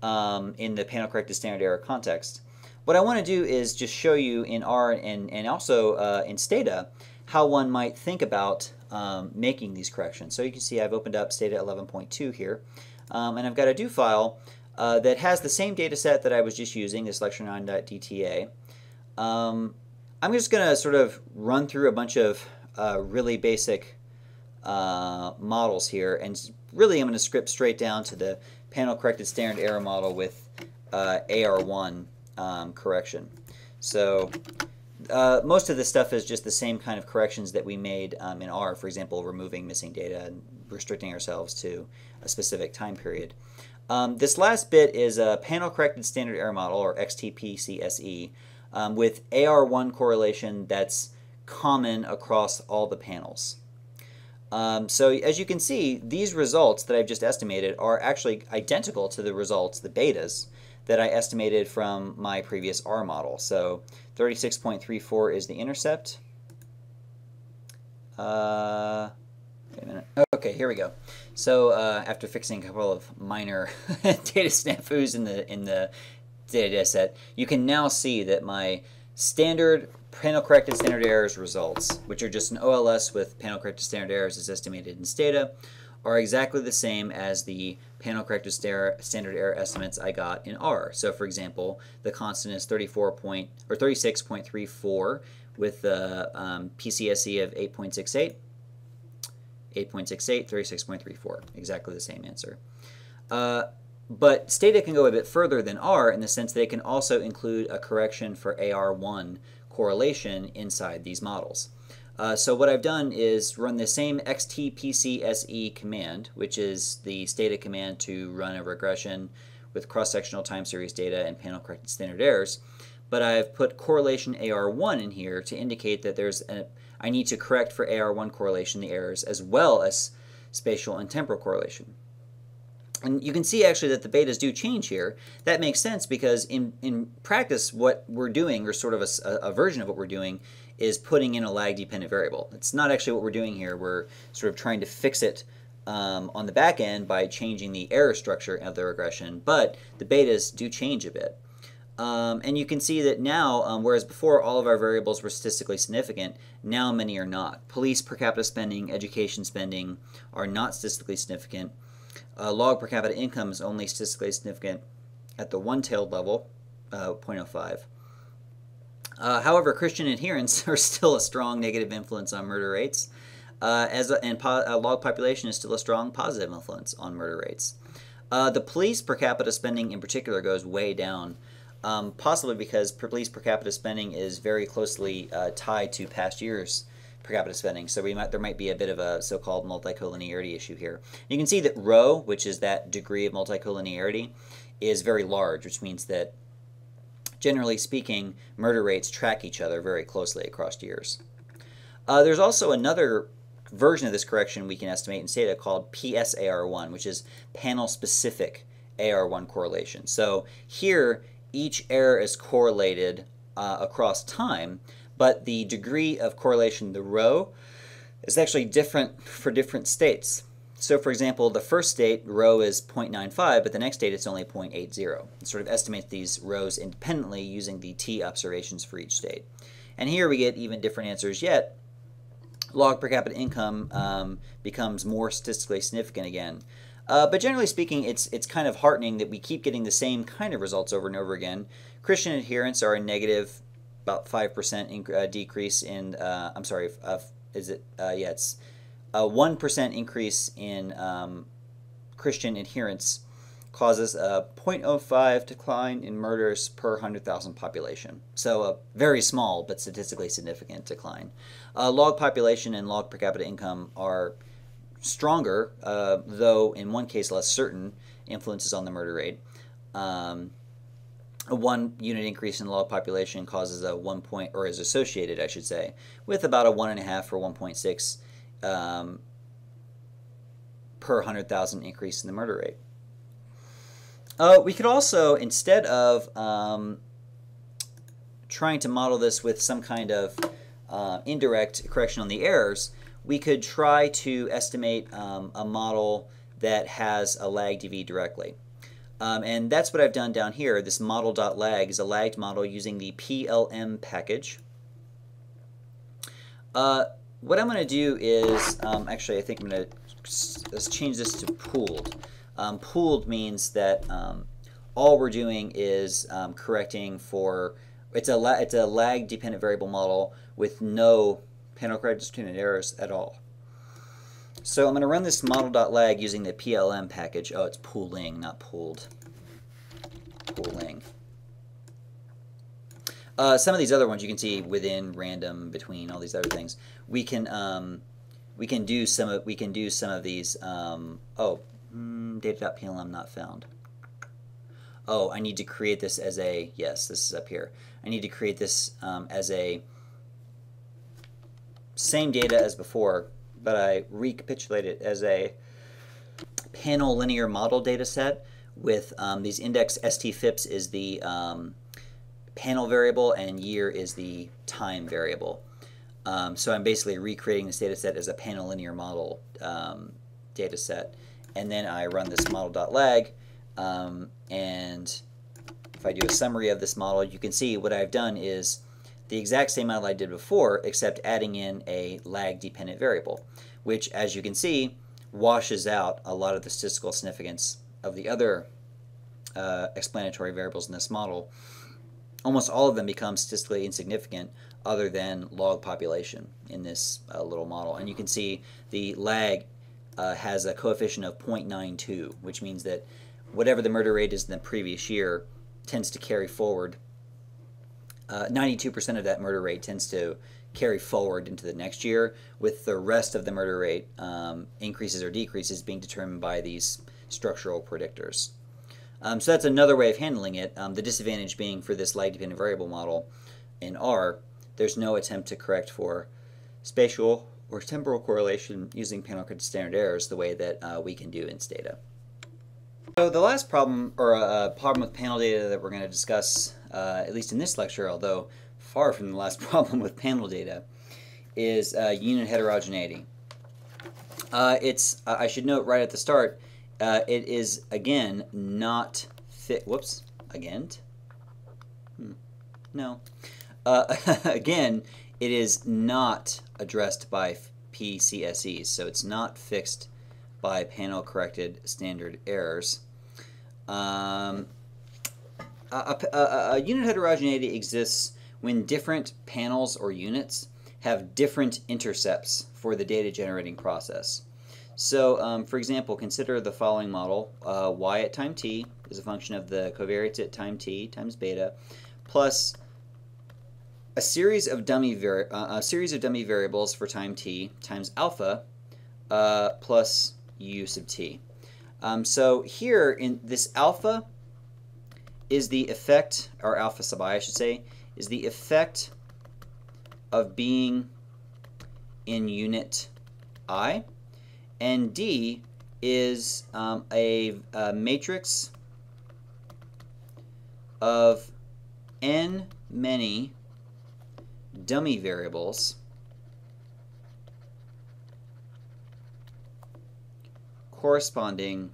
in the panel corrected standard error context. What I want to do is just show you in R and also in Stata how one might think about making these corrections. So you can see I've opened up Stata 11.2 here, and I've got a do file that has the same data set that I was just using, this lecture9.dta. I'm just going to sort of run through a bunch of really basic models here, and really I'm going to script straight down to the panel corrected standard error model with AR1 correction. So most of this stuff is just the same kind of corrections that we made in R, for example, removing missing data and restricting ourselves to a specific time period. This last bit is a panel corrected standard error model, or XTPCSE, with AR1 correlation that's common across all the panels. So as you can see, these results that I've just estimated are actually identical to the results, the betas, that I estimated from my previous R model. So 36.34 is the intercept. Wait a minute. Okay, here we go. So after fixing a couple of minor data snafus in the data set, you can now see that my standard panel corrected standard errors results, which are just an OLS with panel corrected standard errors as estimated in Stata, are exactly the same as the panel corrected standard error estimates I got in R. So for example, the constant is 36.34 with the PCSE of 8.68. 8.68, 36.34, exactly the same answer. But Stata can go a bit further than R in the sense that it can also include a correction for AR1 correlation inside these models. So what I've done is run the same XTPCSE command, which is the Stata command to run a regression with cross-sectional time series data and panel corrected standard errors, but I've put correlation AR1 in here to indicate that there's I need to correct for AR1 correlation, the errors, as well as spatial and temporal correlation. And you can see actually that the betas do change here. That makes sense because in practice what we're doing, or sort of a version of what we're doing, is putting in a lag-dependent variable. It's not actually what we're doing here. We're sort of trying to fix it on the back end by changing the error structure of the regression, but the betas do change a bit. And you can see that now, whereas before all of our variables were statistically significant, now many are not. Police per capita spending, education spending are not statistically significant. Log per capita income is only statistically significant at the one-tailed level, 0.05. However, Christian adherents are still a strong negative influence on murder rates, and log population is still a strong positive influence on murder rates. The police per capita spending in particular goes way down, possibly because police per capita spending is very closely tied to past years' per capita spending, so there might be a bit of a so-called multicollinearity issue here. You can see that rho, which is that degree of multicollinearity, is very large, which means that, generally speaking, murder rates track each other very closely across years. There's also another version of this correction we can estimate in data called PSAR1, which is panel-specific AR1 correlation. So here, each error is correlated across time, but the degree of correlation, the rho, is actually different for different states. So for example, the first state, rho is 0.95, but the next state it's only 0.80. It sort of estimates these rho's independently using the t observations for each state. And here we get even different answers yet. Log per capita income becomes more statistically significant again. But generally speaking, it's kind of heartening that we keep getting the same kind of results over and over again. Christian adherents are a negative about 5% decrease in, I'm sorry, it's a 1% increase in Christian adherence causes a 0.05 decline in murders per 100,000 population. So a very small but statistically significant decline. Log population and log per capita income are stronger, though in one case less certain, influences on the murder rate. A 1 unit increase in log population causes a 1 point, or is associated, I should say, with about a 1.5 or 1.6 per 100,000 increase in the murder rate. We could also, instead of trying to model this with some kind of indirect correction on the errors, we could try to estimate a model that has a lag DV directly. And that's what I've done down here. This model.lag is a lagged model using the PLM package. What I'm going to do is, actually I think I'm going to change this to pooled. Pooled means that all we're doing is correcting for, it's a lag dependent variable model with no panel correction and errors at all. So I'm going to run this model.lag using the PLM package. Oh, it's pooling, not pooled. Pooling. Some of these other ones you can see within, random, between, all these other things. We can do some of these. Data.plm not found. Oh, I need to create this as a. Yes, this is up here. I need to create this as a same data as before, but I recapitulate it as a panel linear model data set with these index stfips is the panel variable and year is the time variable. So I'm basically recreating this data set as a panel linear model data set. And then I run this model.lag, and if I do a summary of this model, you can see what I've done is the exact same model I did before, except adding in a lag-dependent variable, which, as you can see, washes out a lot of the statistical significance of the other explanatory variables in this model. Almost all of them become statistically insignificant other than log population in this little model. And you can see the lag has a coefficient of 0.92, which means that whatever the murder rate is in the previous year tends to carry forward. 92% of that murder rate tends to carry forward into the next year, with the rest of the murder rate increases or decreases being determined by these structural predictors. So that's another way of handling it, the disadvantage being for this lag-dependent variable model in R, there's no attempt to correct for spatial or temporal correlation using panel corrected standard errors the way that we can do in STATA. So the last problem, or problem with panel data that we're going to discuss, at least in this lecture, although far from the last problem with panel data, is unit heterogeneity. I should note right at the start, it is again not fit. Whoops, again. No, again, it is not addressed by PCSEs, so it's not fixed by panel corrected standard errors. A unit heterogeneity exists when different panels or units have different intercepts for the data generating process. So for example, consider the following model. Y at time t is a function of the covariates at time t times beta plus a series of dummy variables for time t times alpha plus u sub t. So here in this alpha is the effect, or alpha sub I should say, is the effect of being in unit I, and D is a matrix of n many dummy variables corresponding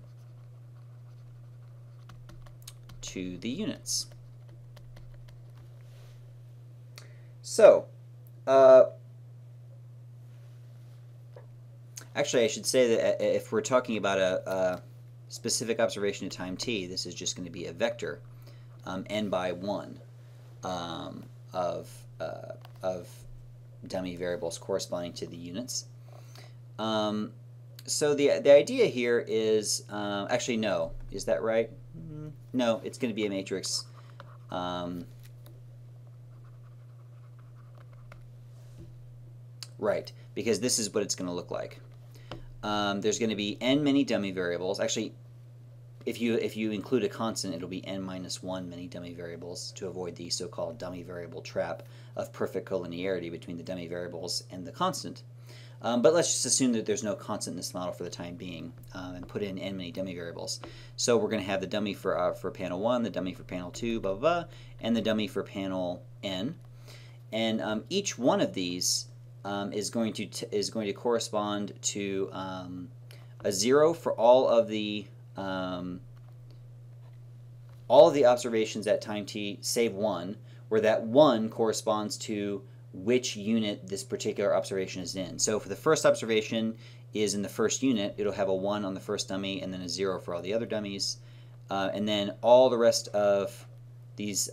to the units. So, actually I should say that if we're talking about a specific observation at time t, this is just going to be a vector n by 1 of dummy variables corresponding to the units. So the idea here is, actually no, is that right? No, it's going to be a matrix right, because this is what it's going to look like. There's going to be n many dummy variables. Actually, if you include a constant, it'll be n minus 1 many dummy variables to avoid the so-called dummy variable trap of perfect collinearity between the dummy variables and the constant. But let's just assume that there's no constant in this model for the time being, and put in n many dummy variables. So we're going to have the dummy for panel 1, the dummy for panel 2, blah, blah, blah, and the dummy for panel n. And each one of these is going to correspond to a 0 for all of the observations at time t save 1, where that 1 corresponds to which unit this particular observation is in. So for the first observation is in the first unit, it'll have a 1 on the first dummy and then a 0 for all the other dummies. And then all the rest of these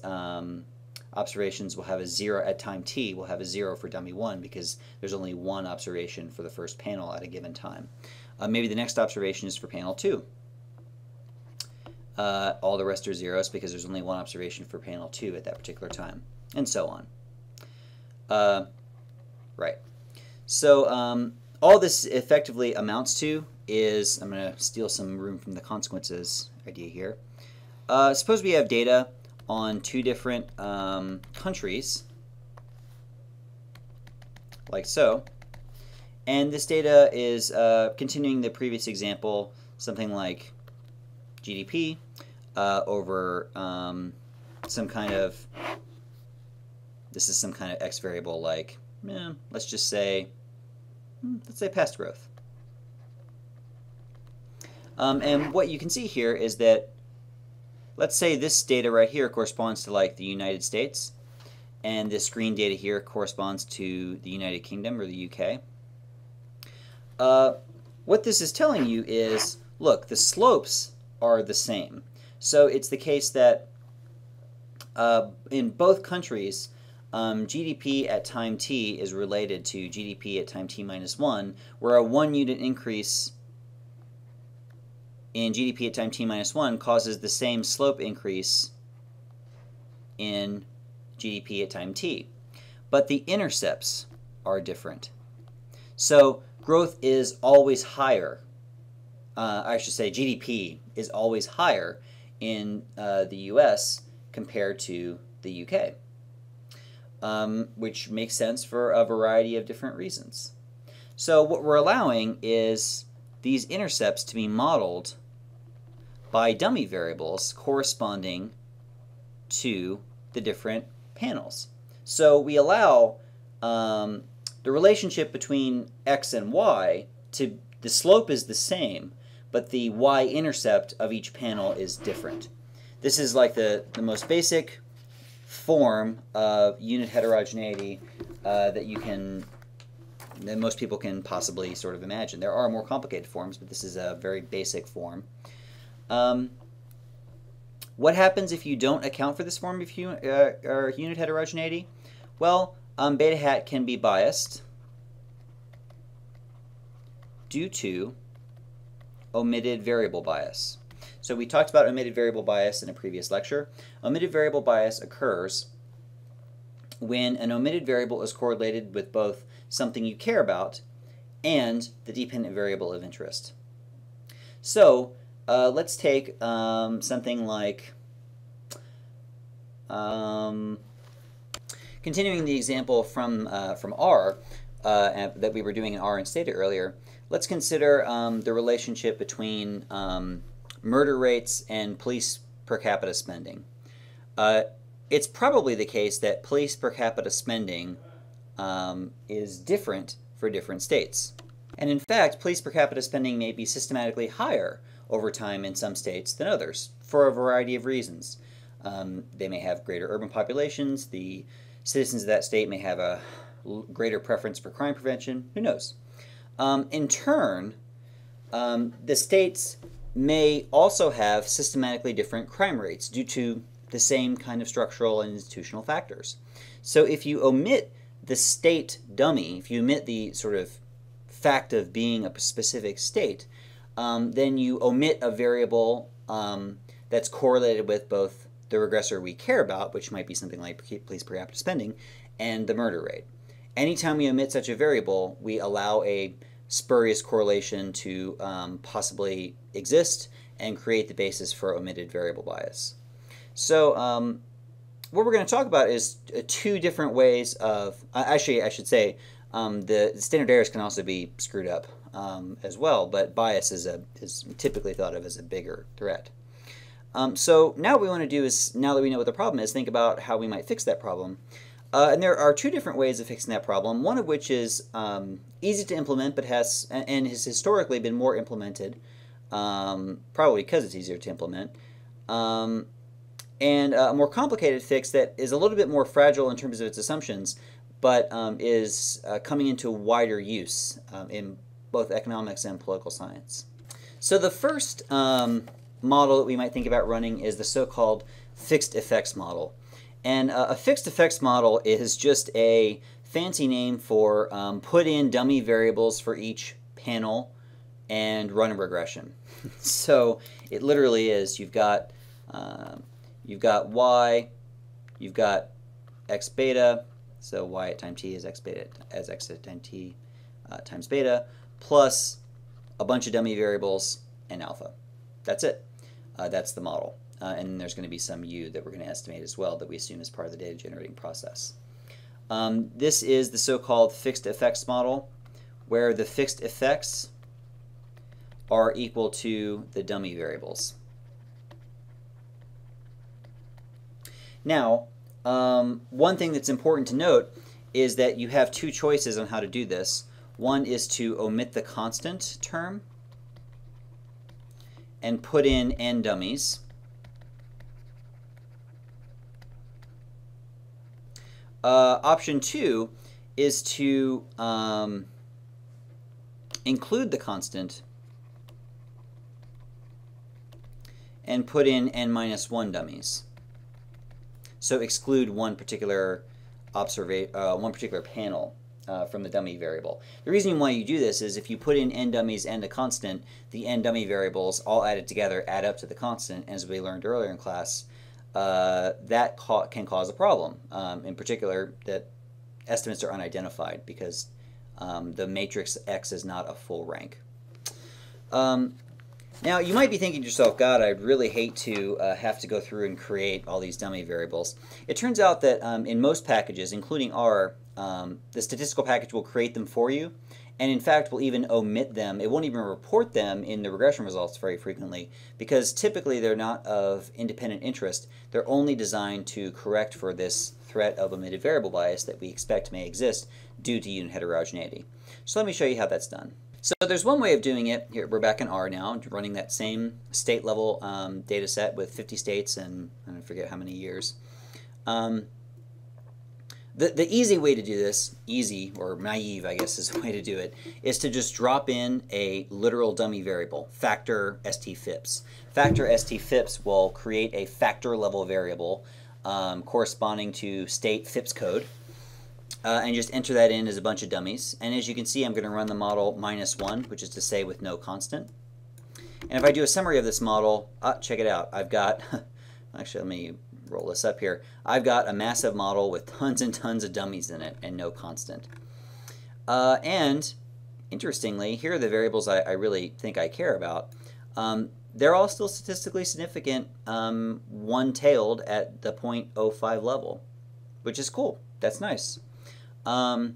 observations will have a 0 at time t, will have a 0 for dummy 1 because there's only one observation for the first panel at a given time. Maybe the next observation is for panel 2. All the rest are zeros because there's only one observation for panel 2 at that particular time, and so on. Right. So all this effectively amounts to is, I'm going to steal some room from the consequences idea here. Suppose we have data on two different countries, like so, and this data is continuing the previous example, something like GDP over some kind of, this is some kind of X variable like, let's just say, past growth. And what you can see here is that, let's say this data right here corresponds to like the United States, and this green data here corresponds to the United Kingdom or the UK. What this is telling you is, look, the slopes are the same. So it's the case that in both countries, GDP at time t is related to GDP at time t minus 1, where a 1 unit increase in GDP at time t minus 1 causes the same slope increase in GDP at time t. But the intercepts are different. So growth is always higher. I should say GDP is always higher in the US compared to the UK. Which makes sense for a variety of different reasons. So what we're allowing is these intercepts to be modeled by dummy variables corresponding to the different panels. So we allow the relationship between X and Y to, the slope is the same, but the Y-intercept of each panel is different. This is like the most basic form of unit heterogeneity that you can, that most people can possibly sort of imagine. There are more complicated forms, but this is a very basic form. What happens if you don't account for this form of unit heterogeneity? Well, beta hat can be biased due to omitted variable bias. So we talked about omitted variable bias in a previous lecture. Omitted variable bias occurs when an omitted variable is correlated with both something you care about and the dependent variable of interest. So let's take something like, continuing the example from R that we were doing in R and Stata earlier, let's consider the relationship between murder rates and police per capita spending. It's probably the case that police per capita spending is different for different states. And in fact, police per capita spending may be systematically higher over time in some states than others for a variety of reasons. They may have greater urban populations, the citizens of that state may have a greater preference for crime prevention, who knows. In turn, the states may also have systematically different crime rates due to the same kind of structural and institutional factors. So if you omit the state dummy, if you omit the sort of fact of being a specific state, then you omit a variable that's correlated with both the regressor we care about, which might be something like police per capita spending, and the murder rate. Anytime we omit such a variable, we allow a spurious correlation to possibly exist and create the basis for omitted variable bias. So what we're going to talk about is two different ways of, actually I should say, the standard errors can also be screwed up as well, but bias is typically thought of as a bigger threat. So now what we want to do is, now that we know what the problem is, think about how we might fix that problem. And there are two different ways of fixing that problem, one of which is easy to implement but has, and has historically been more implemented, probably because it's easier to implement, and a more complicated fix that is a little bit more fragile in terms of its assumptions, but is coming into wider use in both economics and political science. So the first model that we might think about running is the so-called fixed effects model. And a fixed effects model is just a fancy name for put in dummy variables for each panel and run a regression. So it literally is, you've got y, you've got x beta, so y at time t is x beta as x at time t times beta, plus a bunch of dummy variables and alpha. That's it. That's the model. And then there's going to be some u that we're going to estimate as well that we assume is part of the data generating process. This is the so-called fixed effects model, where the fixed effects are equal to the dummy variables. Now, one thing that's important to note is that you have two choices on how to do this. One is to omit the constant term and put in n dummies. Option two is to include the constant and put in n minus one dummies. So exclude one particular panel from the dummy variable. The reason why you do this is if you put in n dummies and a constant, the n dummy variables all added together add up to the constant. As we learned earlier in class, that can cause a problem. In particular, that estimates are unidentified because the matrix X is not a full rank. Now, you might be thinking to yourself, God, I'd really hate to have to go through and create all these dummy variables. It turns out that in most packages, including R, the statistical package will create them for you, and in fact will even omit them. It won't even report them in the regression results very frequently, because typically they're not of independent interest. They're only designed to correct for this threat of omitted variable bias that we expect may exist due to unit heterogeneity. So let me show you how that's done. So there's one way of doing it. Here we're back in R now, running that same state level data set with 50 states and I forget how many years. The easy way to do this, easy or naive, I guess is the way to do it, is to just drop in a literal dummy variable, factor stfips. Factor stfips will create a factor level variable corresponding to state fips code, and just enter that in as a bunch of dummies. And as you can see, I'm going to run the model -1, which is to say with no constant. And if I do a summary of this model, check it out. I've got, actually, let me roll this up here. I've got a massive model with tons and tons of dummies in it and no constant. And interestingly, here are the variables I really think I care about. They're all still statistically significant, one-tailed at the 0.05 level, which is cool. That's nice. And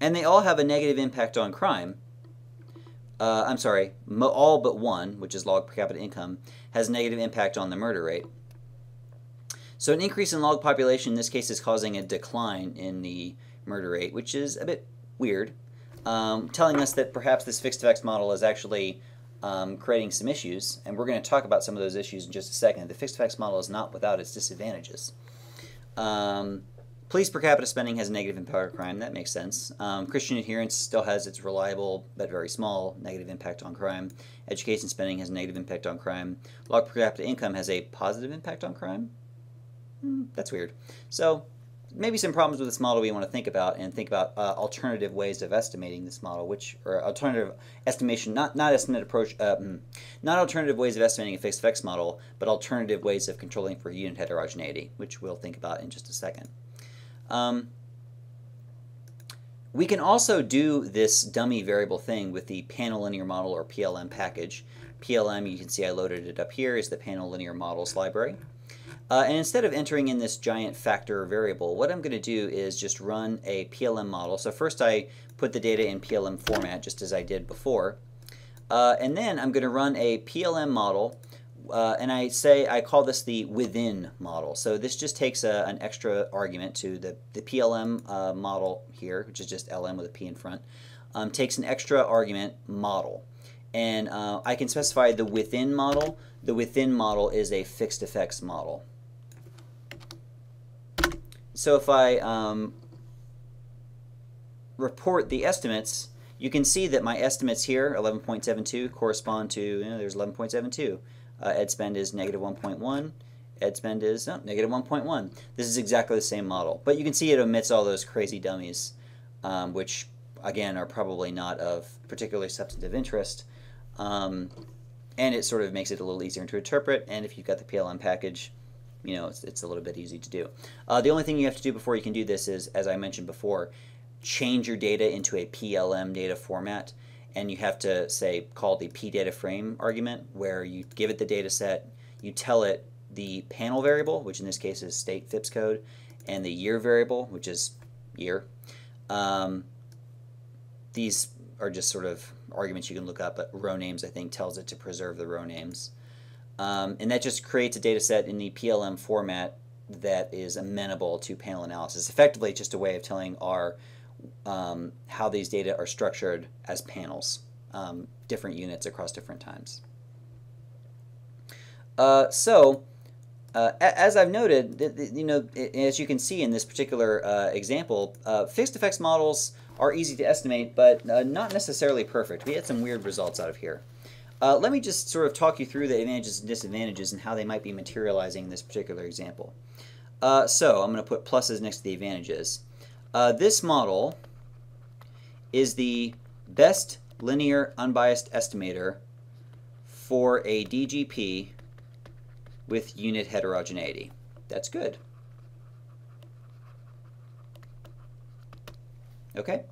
they all have a negative impact on crime. I'm sorry, all but one, which is log per capita income, has a negative impact on the murder rate. So an increase in log population in this case is causing a decline in the murder rate, which is a bit weird, telling us that perhaps this fixed effects model is actually creating some issues, and we're going to talk about some of those issues in just a second. The fixed effects model is not without its disadvantages. Police per capita spending has a negative impact on crime. That makes sense. Christian adherence still has its reliable but very small negative impact on crime. Education spending has a negative impact on crime. Log per capita income has a positive impact on crime. That's weird. So maybe some problems with this model we want to think about, and think about alternative ways of estimating this model, which or alternative estimation, not estimate approach, not alternative ways of estimating a fixed effects model, but alternative ways of controlling for unit heterogeneity, which we'll think about in just a second. We can also do this dummy variable thing with the panel linear model or PLM package. PLM, you can see I loaded it up here, is the panel linear models library. And instead of entering in this giant factor variable, what I'm going to do is just run a PLM model. So first I put the data in PLM format, just as I did before. And then I'm going to run a PLM model, and I call this the within model. So this just takes an extra argument to the PLM model here, which is just LM with a P in front, takes an extra argument, model. And I can specify the within model. The within model is a fixed effects model. So if I report the estimates, you can see that my estimates here, 11.72, correspond to, there's 11.72. Ed spend is -1.1. Ed spend is -1.1. This is exactly the same model. But you can see it omits all those crazy dummies, which, again, are probably not of particularly substantive interest. And it sort of makes it a little easier to interpret, and if you've got the PLM package, it's a little bit easy to do. The only thing you have to do before you can do this is, as I mentioned before, change your data into a PLM data format, and you have to, say, call the pDataFrame argument, where you give it the data set, you tell it the panel variable, which in this case is state FIPS code, and the year variable, which is year. These are just sort of arguments you can look up, but row names, I think, tells it to preserve the row names. And that just creates a data set in the PLM format that is amenable to panel analysis. Effectively, just a way of telling our how these data are structured as panels, different units across different times. As I've noted, as you can see in this particular example, fixed effects models are easy to estimate, but not necessarily perfect. We had some weird results out of here. Let me just sort of talk you through the advantages and disadvantages and how they might be materializing in this particular example. So I'm going to put pluses next to the advantages. This model is the best linear unbiased estimator for a DGP with unit heterogeneity. That's good. Okay.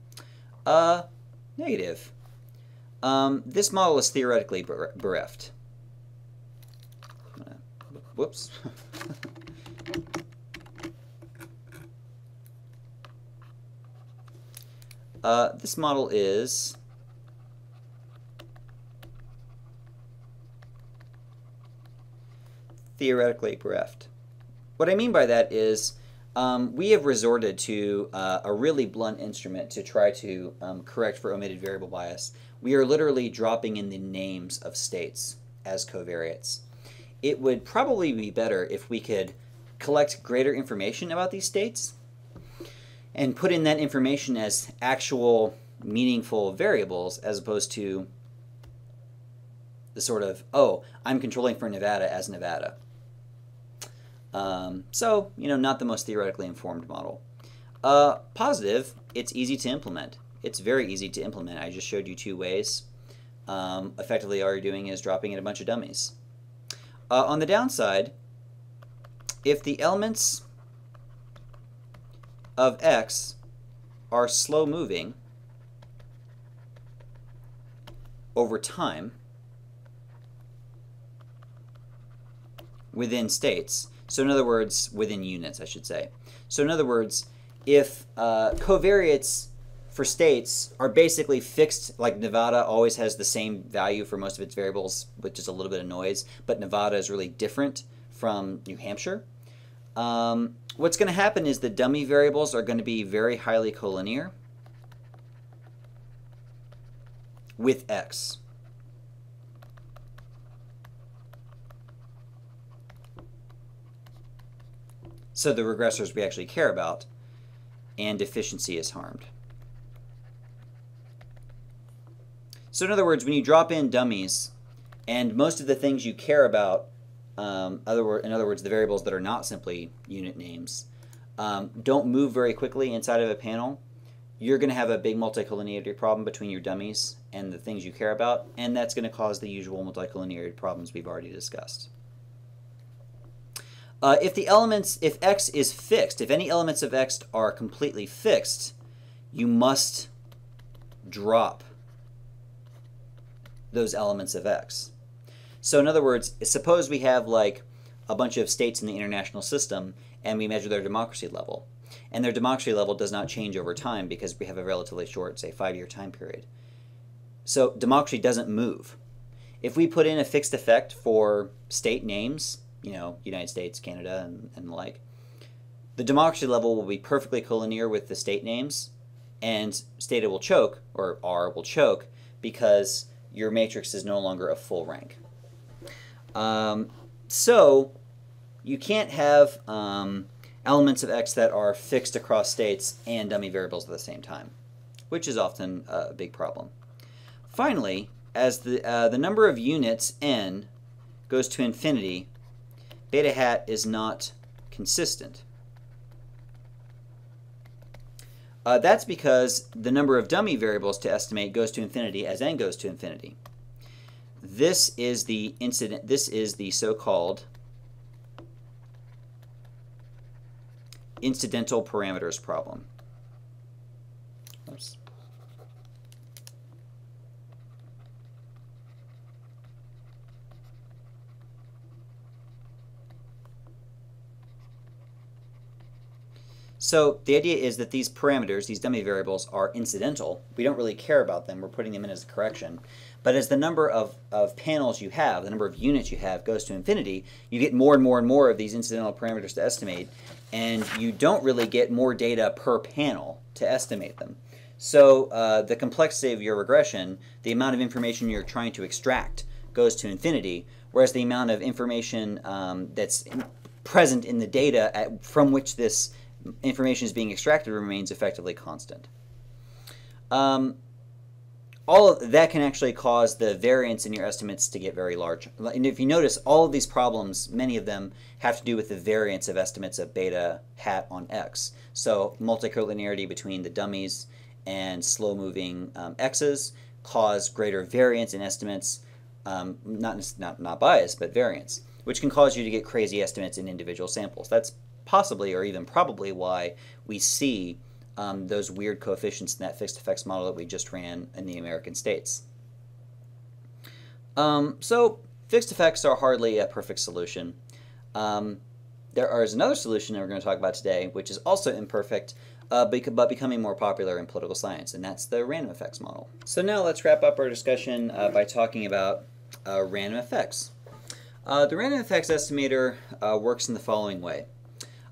Negative. This model is theoretically bereft. Whoops. This model is theoretically bereft. What I mean by that is we have resorted to a really blunt instrument to try to correct for omitted variable bias. We are literally dropping in the names of states as covariates. It would probably be better if we could collect greater information about these states. and put in that information as actual meaningful variables, as opposed to the sort of, oh, I'm controlling for Nevada as Nevada. So, you know, not the most theoretically informed model. Positive, it's easy to implement. It's very easy to implement. I just showed you two ways. Effectively, all you're doing is dropping in a bunch of dummies. On the downside, if the elements of X are slow moving over time within states, so in other words, within units, I should say. So in other words, if covariates for states are basically fixed, like Nevada always has the same value for most of its variables with just a little bit of noise, but Nevada is really different from New Hampshire, what's going to happen is the dummy variables are going to be very highly collinear with X. So the regressors we actually care about, and efficiency is harmed. So in other words, when you drop in dummies, and most of the things you care about, in other words, the variables that are not simply unit names, don't move very quickly inside of a panel, you're going to have a big multicollinearity problem between your dummies and the things you care about, and that's going to cause the usual multicollinearity problems we've already discussed. If X is fixed, if any elements of X are completely fixed, you must drop those elements of X. So in other words, suppose we have like a bunch of states in the international system and we measure their democracy level. And their democracy level does not change over time because we have a relatively short, say, 5-year time period. So democracy doesn't move. If we put in a fixed effect for state names, you know, United States, Canada, and the like, the democracy level will be perfectly collinear with the state names, and Stata will choke, or R will choke, because your matrix is no longer a full rank. So you can't have elements of X that are fixed across states and dummy variables at the same time, which is often a big problem. Finally, as the number of units n goes to infinity, beta hat is not consistent. That's because the number of dummy variables to estimate goes to infinity as n goes to infinity. This is the incident. This is the so-called incidental parameters problem. Oops. So the idea is that these parameters, these dummy variables, are incidental. We don't really care about them. We're putting them in as a correction. But as the number of panels you have, the number of units you have, goes to infinity, you get more and more and more of these incidental parameters to estimate, and you don't really get more data per panel to estimate them. So the complexity of your regression, the amount of information you're trying to extract, goes to infinity, whereas the amount of information that's present in the data from which this information is being extracted remains effectively constant. All of that can actually cause the variance in your estimates to get very large. And if you notice, all of these problems, many of them, have to do with the variance of estimates of beta hat on X. So multicollinearity between the dummies and slow-moving X's cause greater variance in estimates, not bias, but variance, which can cause you to get crazy estimates in individual samples. That's possibly or even probably why we see those weird coefficients in that fixed effects model that we just ran in the American states. So fixed effects are hardly a perfect solution. There is another solution that we're going to talk about today, which is also imperfect, but becoming more popular in political science, and that's the random effects model. So now let's wrap up our discussion by talking about random effects. The random effects estimator works in the following way.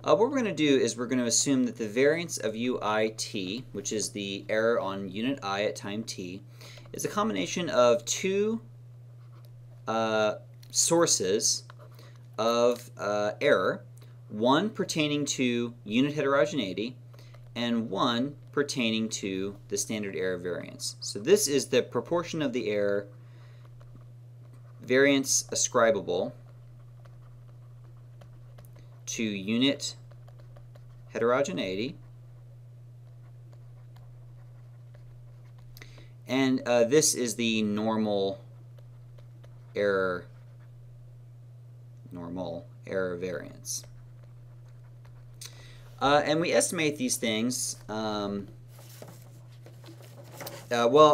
What we're going to do is we're going to assume that the variance of UIT, which is the error on unit I at time t, is a combination of two sources of error, one pertaining to unit heterogeneity and one pertaining to the standard error variance. So this is the proportion of the error variance ascribable to unit heterogeneity. And this is the normal error variance. And we estimate these things. Well,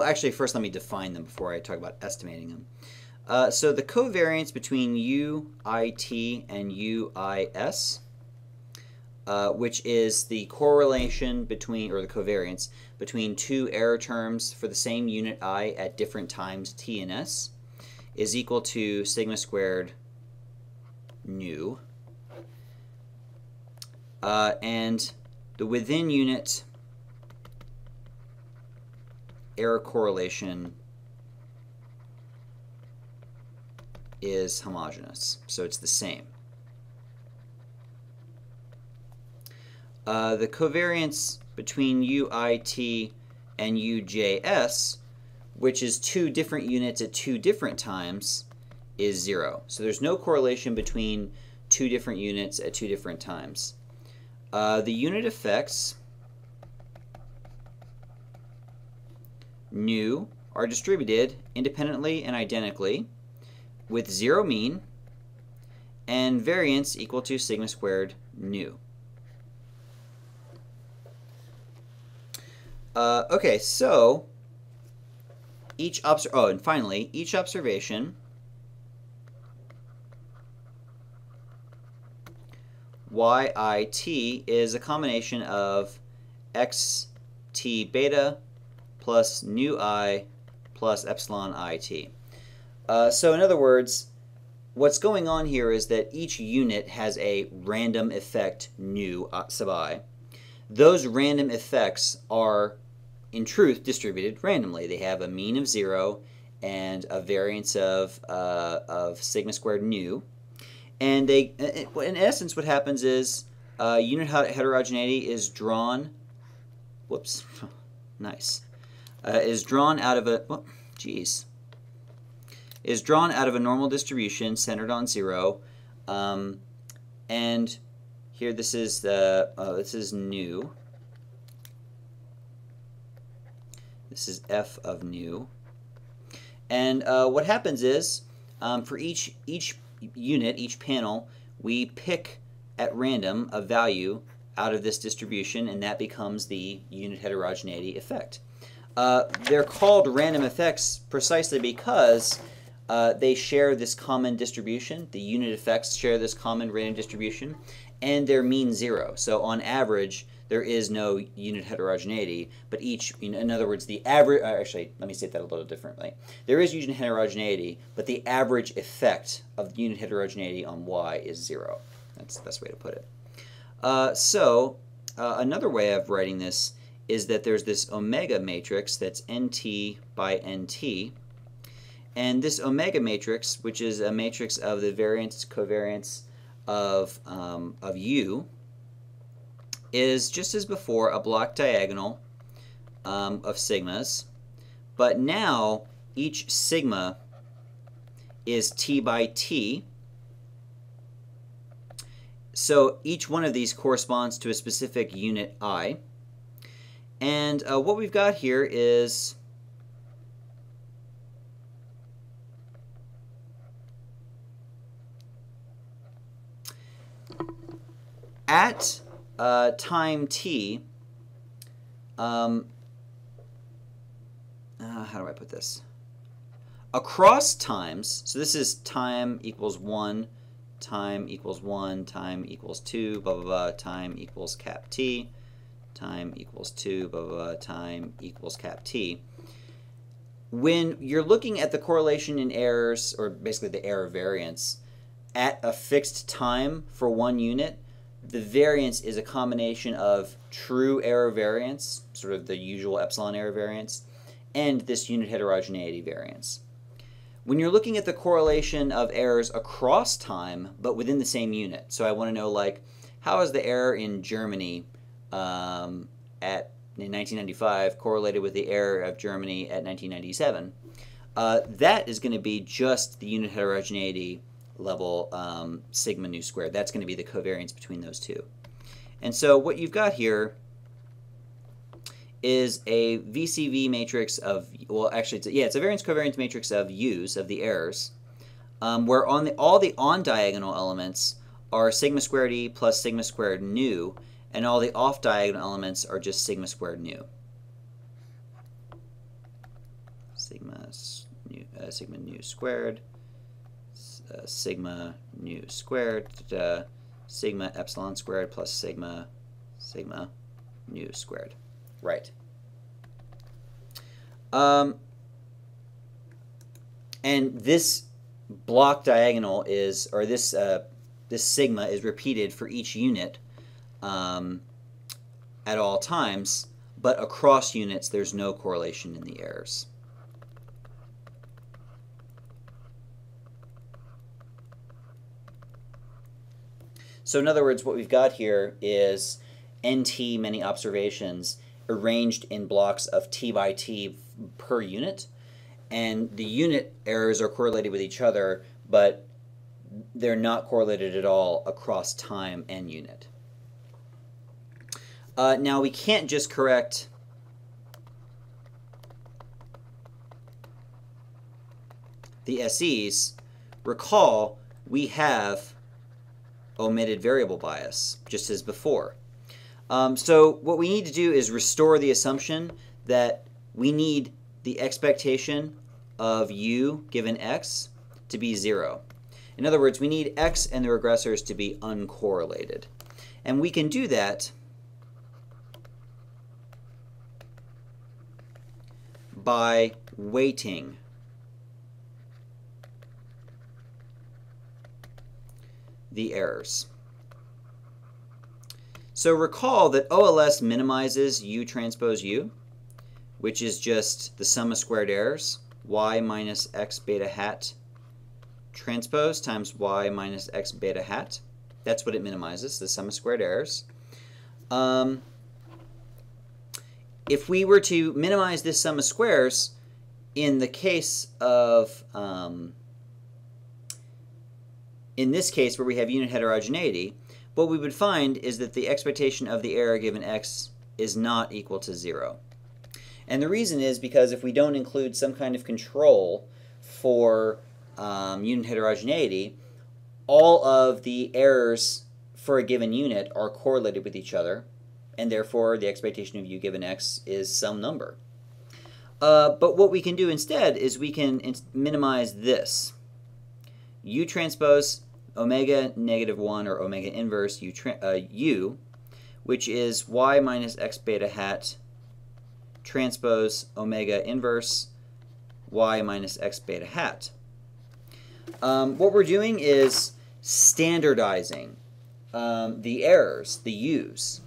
actually, first let me define them before I talk about estimating them. So the covariance between UIT and UIS, which is the correlation between, or the covariance, between two error terms for the same unit I at different times t and s, is equal to sigma squared nu. And the within unit error correlation is homogeneous, so it's the same. The covariance between UIT and UJS, which is two different units at two different times, is zero. So there's no correlation between two different units at two different times. The unit effects, nu, are distributed independently and identically, with zero mean and variance equal to sigma squared nu. Okay, so each observation YIT is a combination of XT beta plus nu I plus epsilon IT. So in other words, what's going on here is that each unit has a random effect nu sub I. Those random effects are, in truth, distributed randomly. They have a mean of zero and a variance of sigma squared nu. And they, in essence, what happens is unit heterogeneity is drawn. Whoops, nice. Is drawn out of a. Oh, geez. Is drawn out of a normal distribution centered on zero, and here this is the this is nu. This is f of nu, and what happens is for each unit, each panel, we pick at random a value out of this distribution, and that becomes the unit heterogeneity effect. They're called random effects precisely because they share this common distribution. The unit effects share this common random distribution, and they're mean zero. So on average, there is no unit heterogeneity, but each, in other words, the average, actually, let me say that a little differently. There is unit heterogeneity, but the average effect of the unit heterogeneity on Y is zero. That's the best way to put it. Another way of writing this is that there's this omega matrix that's NT by NT, and this omega matrix, which is a matrix of the variance covariance of U, is just as before a block diagonal of sigmas, but now each sigma is T by T. So each one of these corresponds to a specific unit I. And what we've got here is at time t, how do I put this? Across times, so this is time equals 1, time equals 1, time equals 2, blah, blah, blah, time equals cap t, time equals 2, blah, blah, blah, time equals cap t. When you're looking at the correlation in errors, or basically the error variance, at a fixed time for one unit, the variance is a combination of true error variance, sort of the usual epsilon error variance, and this unit heterogeneity variance. When you're looking at the correlation of errors across time, but within the same unit, so I want to know, like, how is the error in Germany in 1995 correlated with the error of Germany at 1997, that is going to be just the unit heterogeneity level sigma nu squared. That's going to be the covariance between those two. And so what you've got here is a VCV matrix of, well, actually, it's a variance covariance matrix of U's, of the errors, where on the, all the on-diagonal elements are sigma squared E plus sigma squared nu, and all the off-diagonal elements are just sigma squared nu. Sigma nu squared, sigma nu squared, sigma epsilon squared plus sigma nu squared. Right. And this block diagonal is, or this this sigma is repeated for each unit at all times, but across units there's no correlation in the errors. So in other words, what we've got here is NT many observations arranged in blocks of T by T per unit, and the unit errors are correlated with each other, but they're not correlated at all across time and unit. Now we can't just correct the SEs. Recall, we have omitted variable bias, just as before. So what we need to do is restore the assumption that we need the expectation of u given x to be 0. In other words, we need x and the regressors to be uncorrelated. And we can do that by weighting the errors. So recall that OLS minimizes U transpose U, which is just the sum of squared errors, y minus x beta hat transpose times y minus x beta hat. That's what it minimizes, the sum of squared errors. If we were to minimize this sum of squares, in the case of, in this case where we have unit heterogeneity, what we would find is that the expectation of the error given x is not equal to 0. And the reason is because if we don't include some kind of control for unit heterogeneity, all of the errors for a given unit are correlated with each other, and therefore the expectation of u given x is some number. But what we can do instead is we can minimize this. U transpose omega negative 1 or omega inverse u, which is y minus x beta hat transpose omega inverse y minus x beta hat. What we're doing is standardizing the errors, the u's,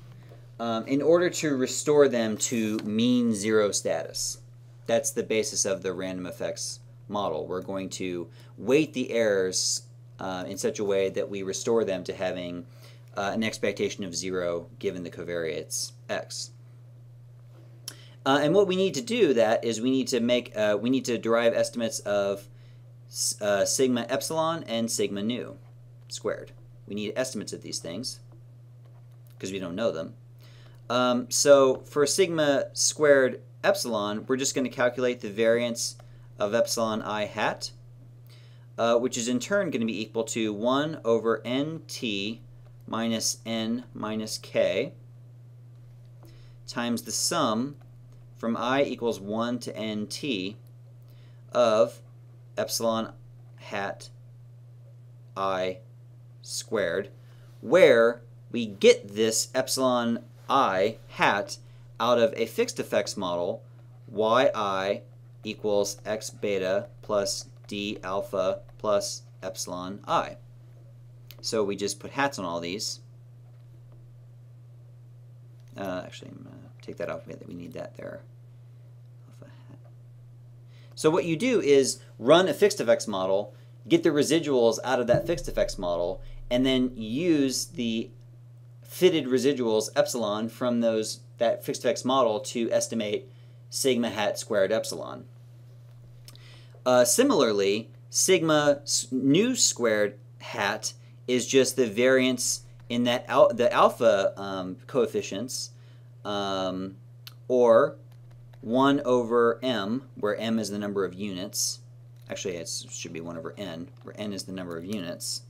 in order to restore them to mean zero status. That's the basis of the random effects model. We're going to weight the errors in such a way that we restore them to having an expectation of 0 given the covariates x. And what we need to do that is we need to make we need to derive estimates of sigma epsilon and sigma nu squared. We need estimates of these things because we don't know them. So for sigma squared epsilon, we're just going to calculate the variance of epsilon I hat, which is in turn going to be equal to 1 over nt minus n minus k times the sum from I equals 1 to nt of epsilon hat I squared, where we get this epsilon I hat out of a fixed effects model, yi equals x beta plus d alpha plus epsilon I. So we just put hats on all these. Actually, I'm going to take that off. We need that there. Alpha hat. So what you do is run a fixed effects model, get the residuals out of that fixed effects model, and then use the fitted residuals, epsilon, from those that fixed-effects model to estimate sigma hat squared epsilon. Similarly, sigma nu squared hat is just the variance in that the alpha coefficients, or 1 over m, where m is the number of units. Actually, it should be 1 over n, where n is the number of units.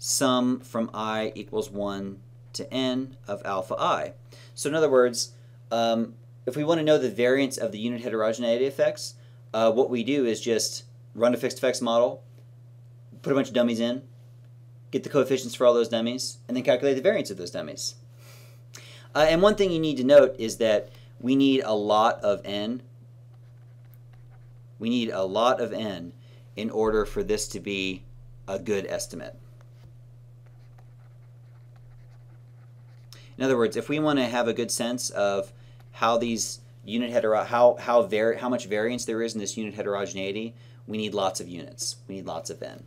Sum from I equals 1 to n of alpha I. So in other words, if we want to know the variance of the unit heterogeneity effects, what we do is just run a fixed effects model, put a bunch of dummies in, get the coefficients for all those dummies, and then calculate the variance of those dummies. And one thing you need to note is that we need a lot of n. We need a lot of n in order for this to be a good estimate. In other words, if we want to have a good sense of how these unit how much variance there is in this unit heterogeneity, we need lots of units. We need lots of n.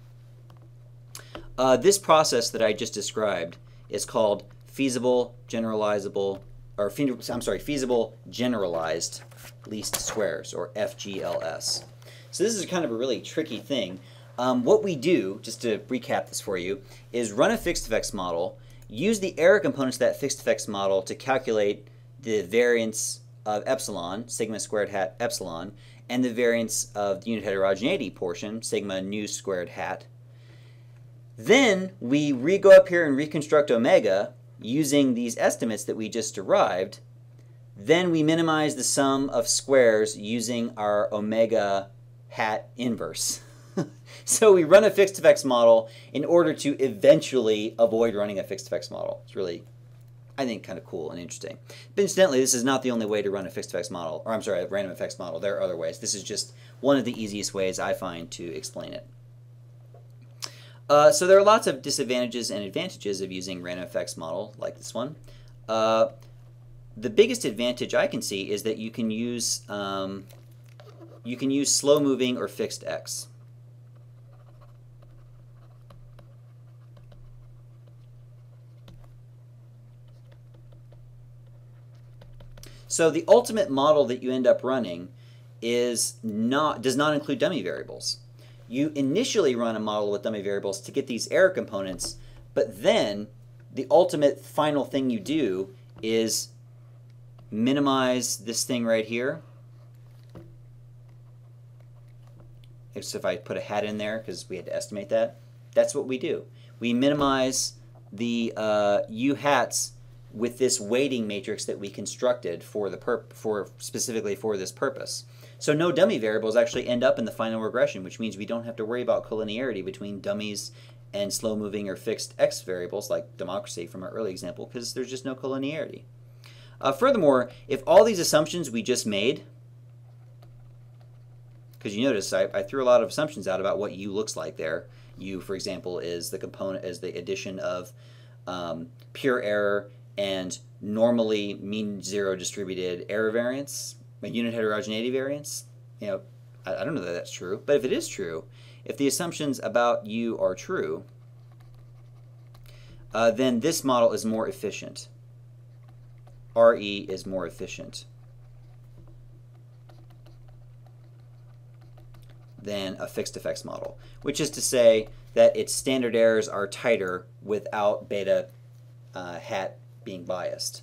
This process that I just described is called feasible generalizable, or feasible generalized least squares, or FGLS. So this is kind of a really tricky thing. What we do, just to recap this for you, is run a fixed effects model. Use the error components of that fixed effects model to calculate the variance of epsilon, sigma squared hat epsilon, and the variance of the unit heterogeneity portion, sigma nu squared hat. Then we go up here and reconstruct omega using these estimates that we just derived. Then we minimize the sum of squares using our omega hat inverse. So we run a fixed effects model in order to eventually avoid running a fixed effects model. It's really, I think, kind of cool and interesting. But incidentally, this is not the only way to run a fixed effects model, or I'm sorry, a random effects model. There are other ways. This is just one of the easiest ways I find to explain it. So there are lots of disadvantages and advantages of using random effects model like this one. The biggest advantage I can see is that you can use slow-moving or fixed X. So the ultimate model that you end up running is does not include dummy variables. You initially run a model with dummy variables to get these error components, but then the ultimate final thing you do is minimize this thing right here. If I put a hat in there because we had to estimate that, that's what we do. We minimize the U hats with this weighting matrix that we constructed for the specifically for this purpose. So no dummy variables actually end up in the final regression, which means we don't have to worry about collinearity between dummies and slow-moving or fixed X variables like democracy from our early example, because there's just no collinearity. Furthermore, if all these assumptions we just made, because you notice I threw a lot of assumptions out about what U looks like there. U, for example, is the component is the addition of pure error and normally mean zero distributed error variance, unit heterogeneity variance. You know, I don't know that that's true, but if it is true, if the assumptions about U are true, then this model is more efficient. RE is more efficient than a fixed effects model, which is to say that its standard errors are tighter without beta hat being biased.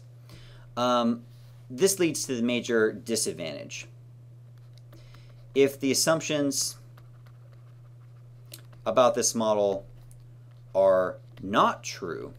This leads to the major disadvantage. If the assumptions about this model are not true,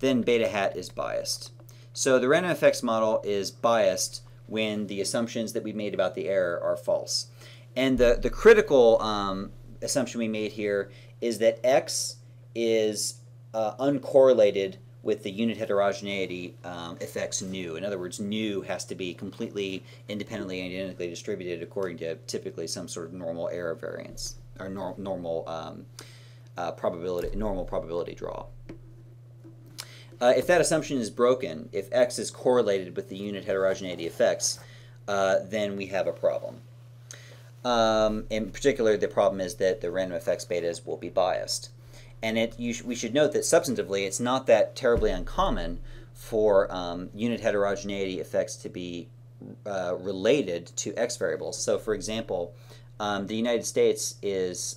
then beta hat is biased. So the random effects model is biased when the assumptions that we made about the error are false. And the critical assumption we made here is that X is uncorrelated with the unit heterogeneity effects nu. In other words, nu has to be completely independently and identically distributed according to typically some sort of normal error variance or normal probability draw. If that assumption is broken, if X is correlated with the unit heterogeneity effects, then we have a problem. In particular, the problem is that the random effects betas will be biased. And we should note that substantively, it's not that terribly uncommon for unit heterogeneity effects to be related to X variables. So for example, the United States is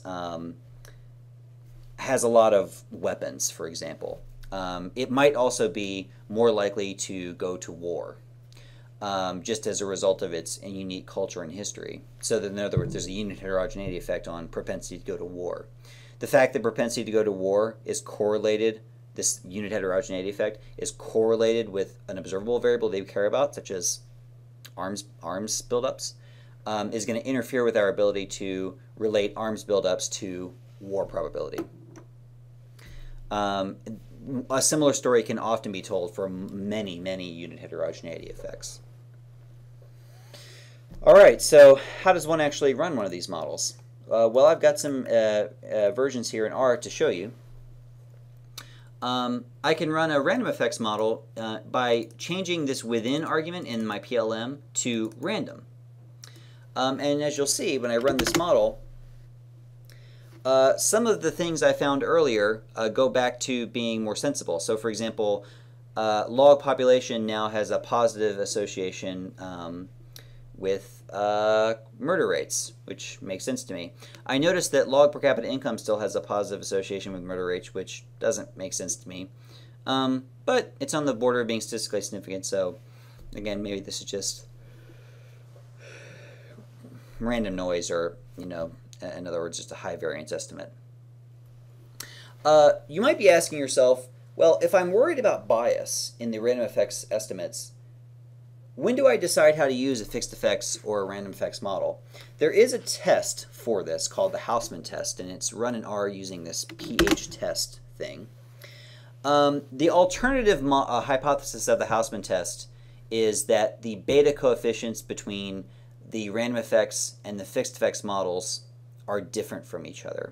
has a lot of weapons, for example. It might also be more likely to go to war, just as a result of its unique culture and history. So that, in other words, there's a unit heterogeneity effect on propensity to go to war. The fact that propensity to go to war is correlated, this unit heterogeneity effect, is correlated with an observable variable they care about, such as arms buildups, is going to interfere with our ability to relate arms buildups to war probability. A similar story can often be told for many, many unit heterogeneity effects. All right, so how does one actually run one of these models? Well, I've got some versions here in R to show you. I can run a random effects model by changing this within argument in my PLM to random. And as you'll see, when I run this model, some of the things I found earlier go back to being more sensible. So for example, log population now has a positive association with murder rates, which makes sense to me. I noticed that log per capita income still has a positive association with murder rates, which doesn't make sense to me. But it's on the border of being statistically significant, so again, maybe this is just random noise, or, you know, in other words, just a high variance estimate. You might be asking yourself, well, if I'm worried about bias in the random effects estimates, when do I decide how to use a fixed effects or a random effects model? There is a test for this called the Hausmann test, and it's run in R using this pH test thing. The alternative hypothesis of the Hausmann test is that the beta coefficients between the random effects and the fixed effects models are different from each other.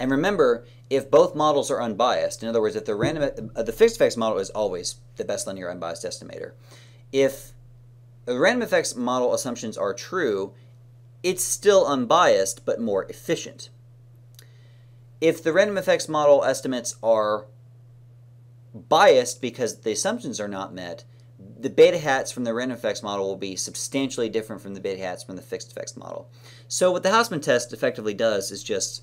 And remember, if both models are unbiased, in other words, if the the fixed effects model is always the best linear unbiased estimator. If the random effects model assumptions are true, it's still unbiased but more efficient. If the random effects model estimates are biased because the assumptions are not met, the beta hats from the random effects model will be substantially different from the beta hats from the fixed effects model. So what the Hausmann test effectively does is just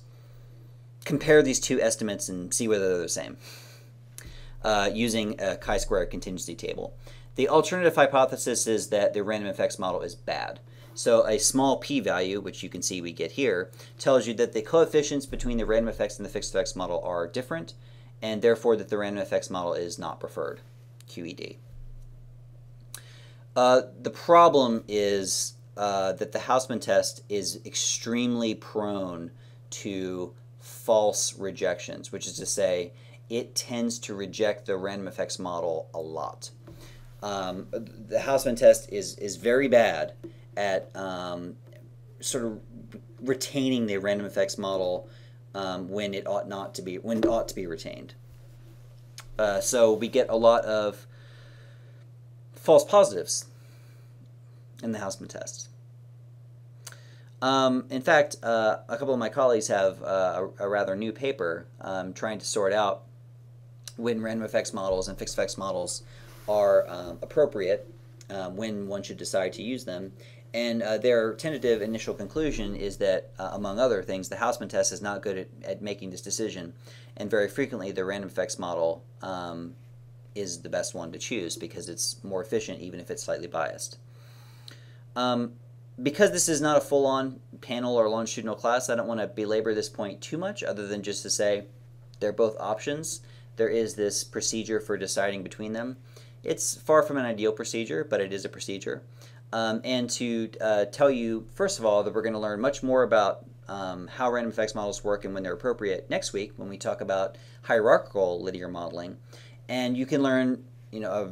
compare these two estimates and see whether they're the same using a chi-square contingency table. The alternative hypothesis is that the random effects model is bad. So a small p-value, which you can see we get here, tells you that the coefficients between the random effects and the fixed effects model are different, and therefore that the random effects model is not preferred, QED. The problem is that the Hausmann test is extremely prone to false rejections, which is to say it tends to reject the random effects model a lot. The Hausmann test is very bad at sort of retaining the random effects model when it ought not to be, when it ought to be retained. So we get a lot of false positives in the Hausmann test. In fact, a couple of my colleagues have a rather new paper trying to sort out when random effects models and fixed effects models are appropriate, when one should decide to use them. And their tentative initial conclusion is that, among other things, the Hausmann test is not good at making this decision, and very frequently the random effects model is the best one to choose because it's more efficient even if it's slightly biased. Because this is not a full-on panel or longitudinal class, I don't want to belabor this point too much other than just to say they're both options. There is this procedure for deciding between them. It's far from an ideal procedure, but it is a procedure. And to tell you, first of all, that we're going to learn much more about how random effects models work and when they're appropriate next week when we talk about hierarchical linear modeling. And you can learn, you know,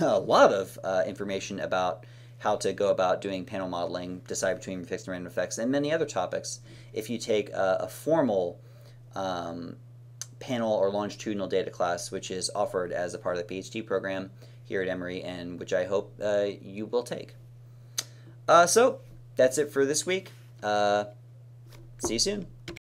a lot of information about how to go about doing panel modeling, decide between fixed and random effects, and many other topics if you take a formal panel or longitudinal data class, which is offered as a part of the PhD program here at Emory, and which I hope you will take. So that's it for this week. See you soon.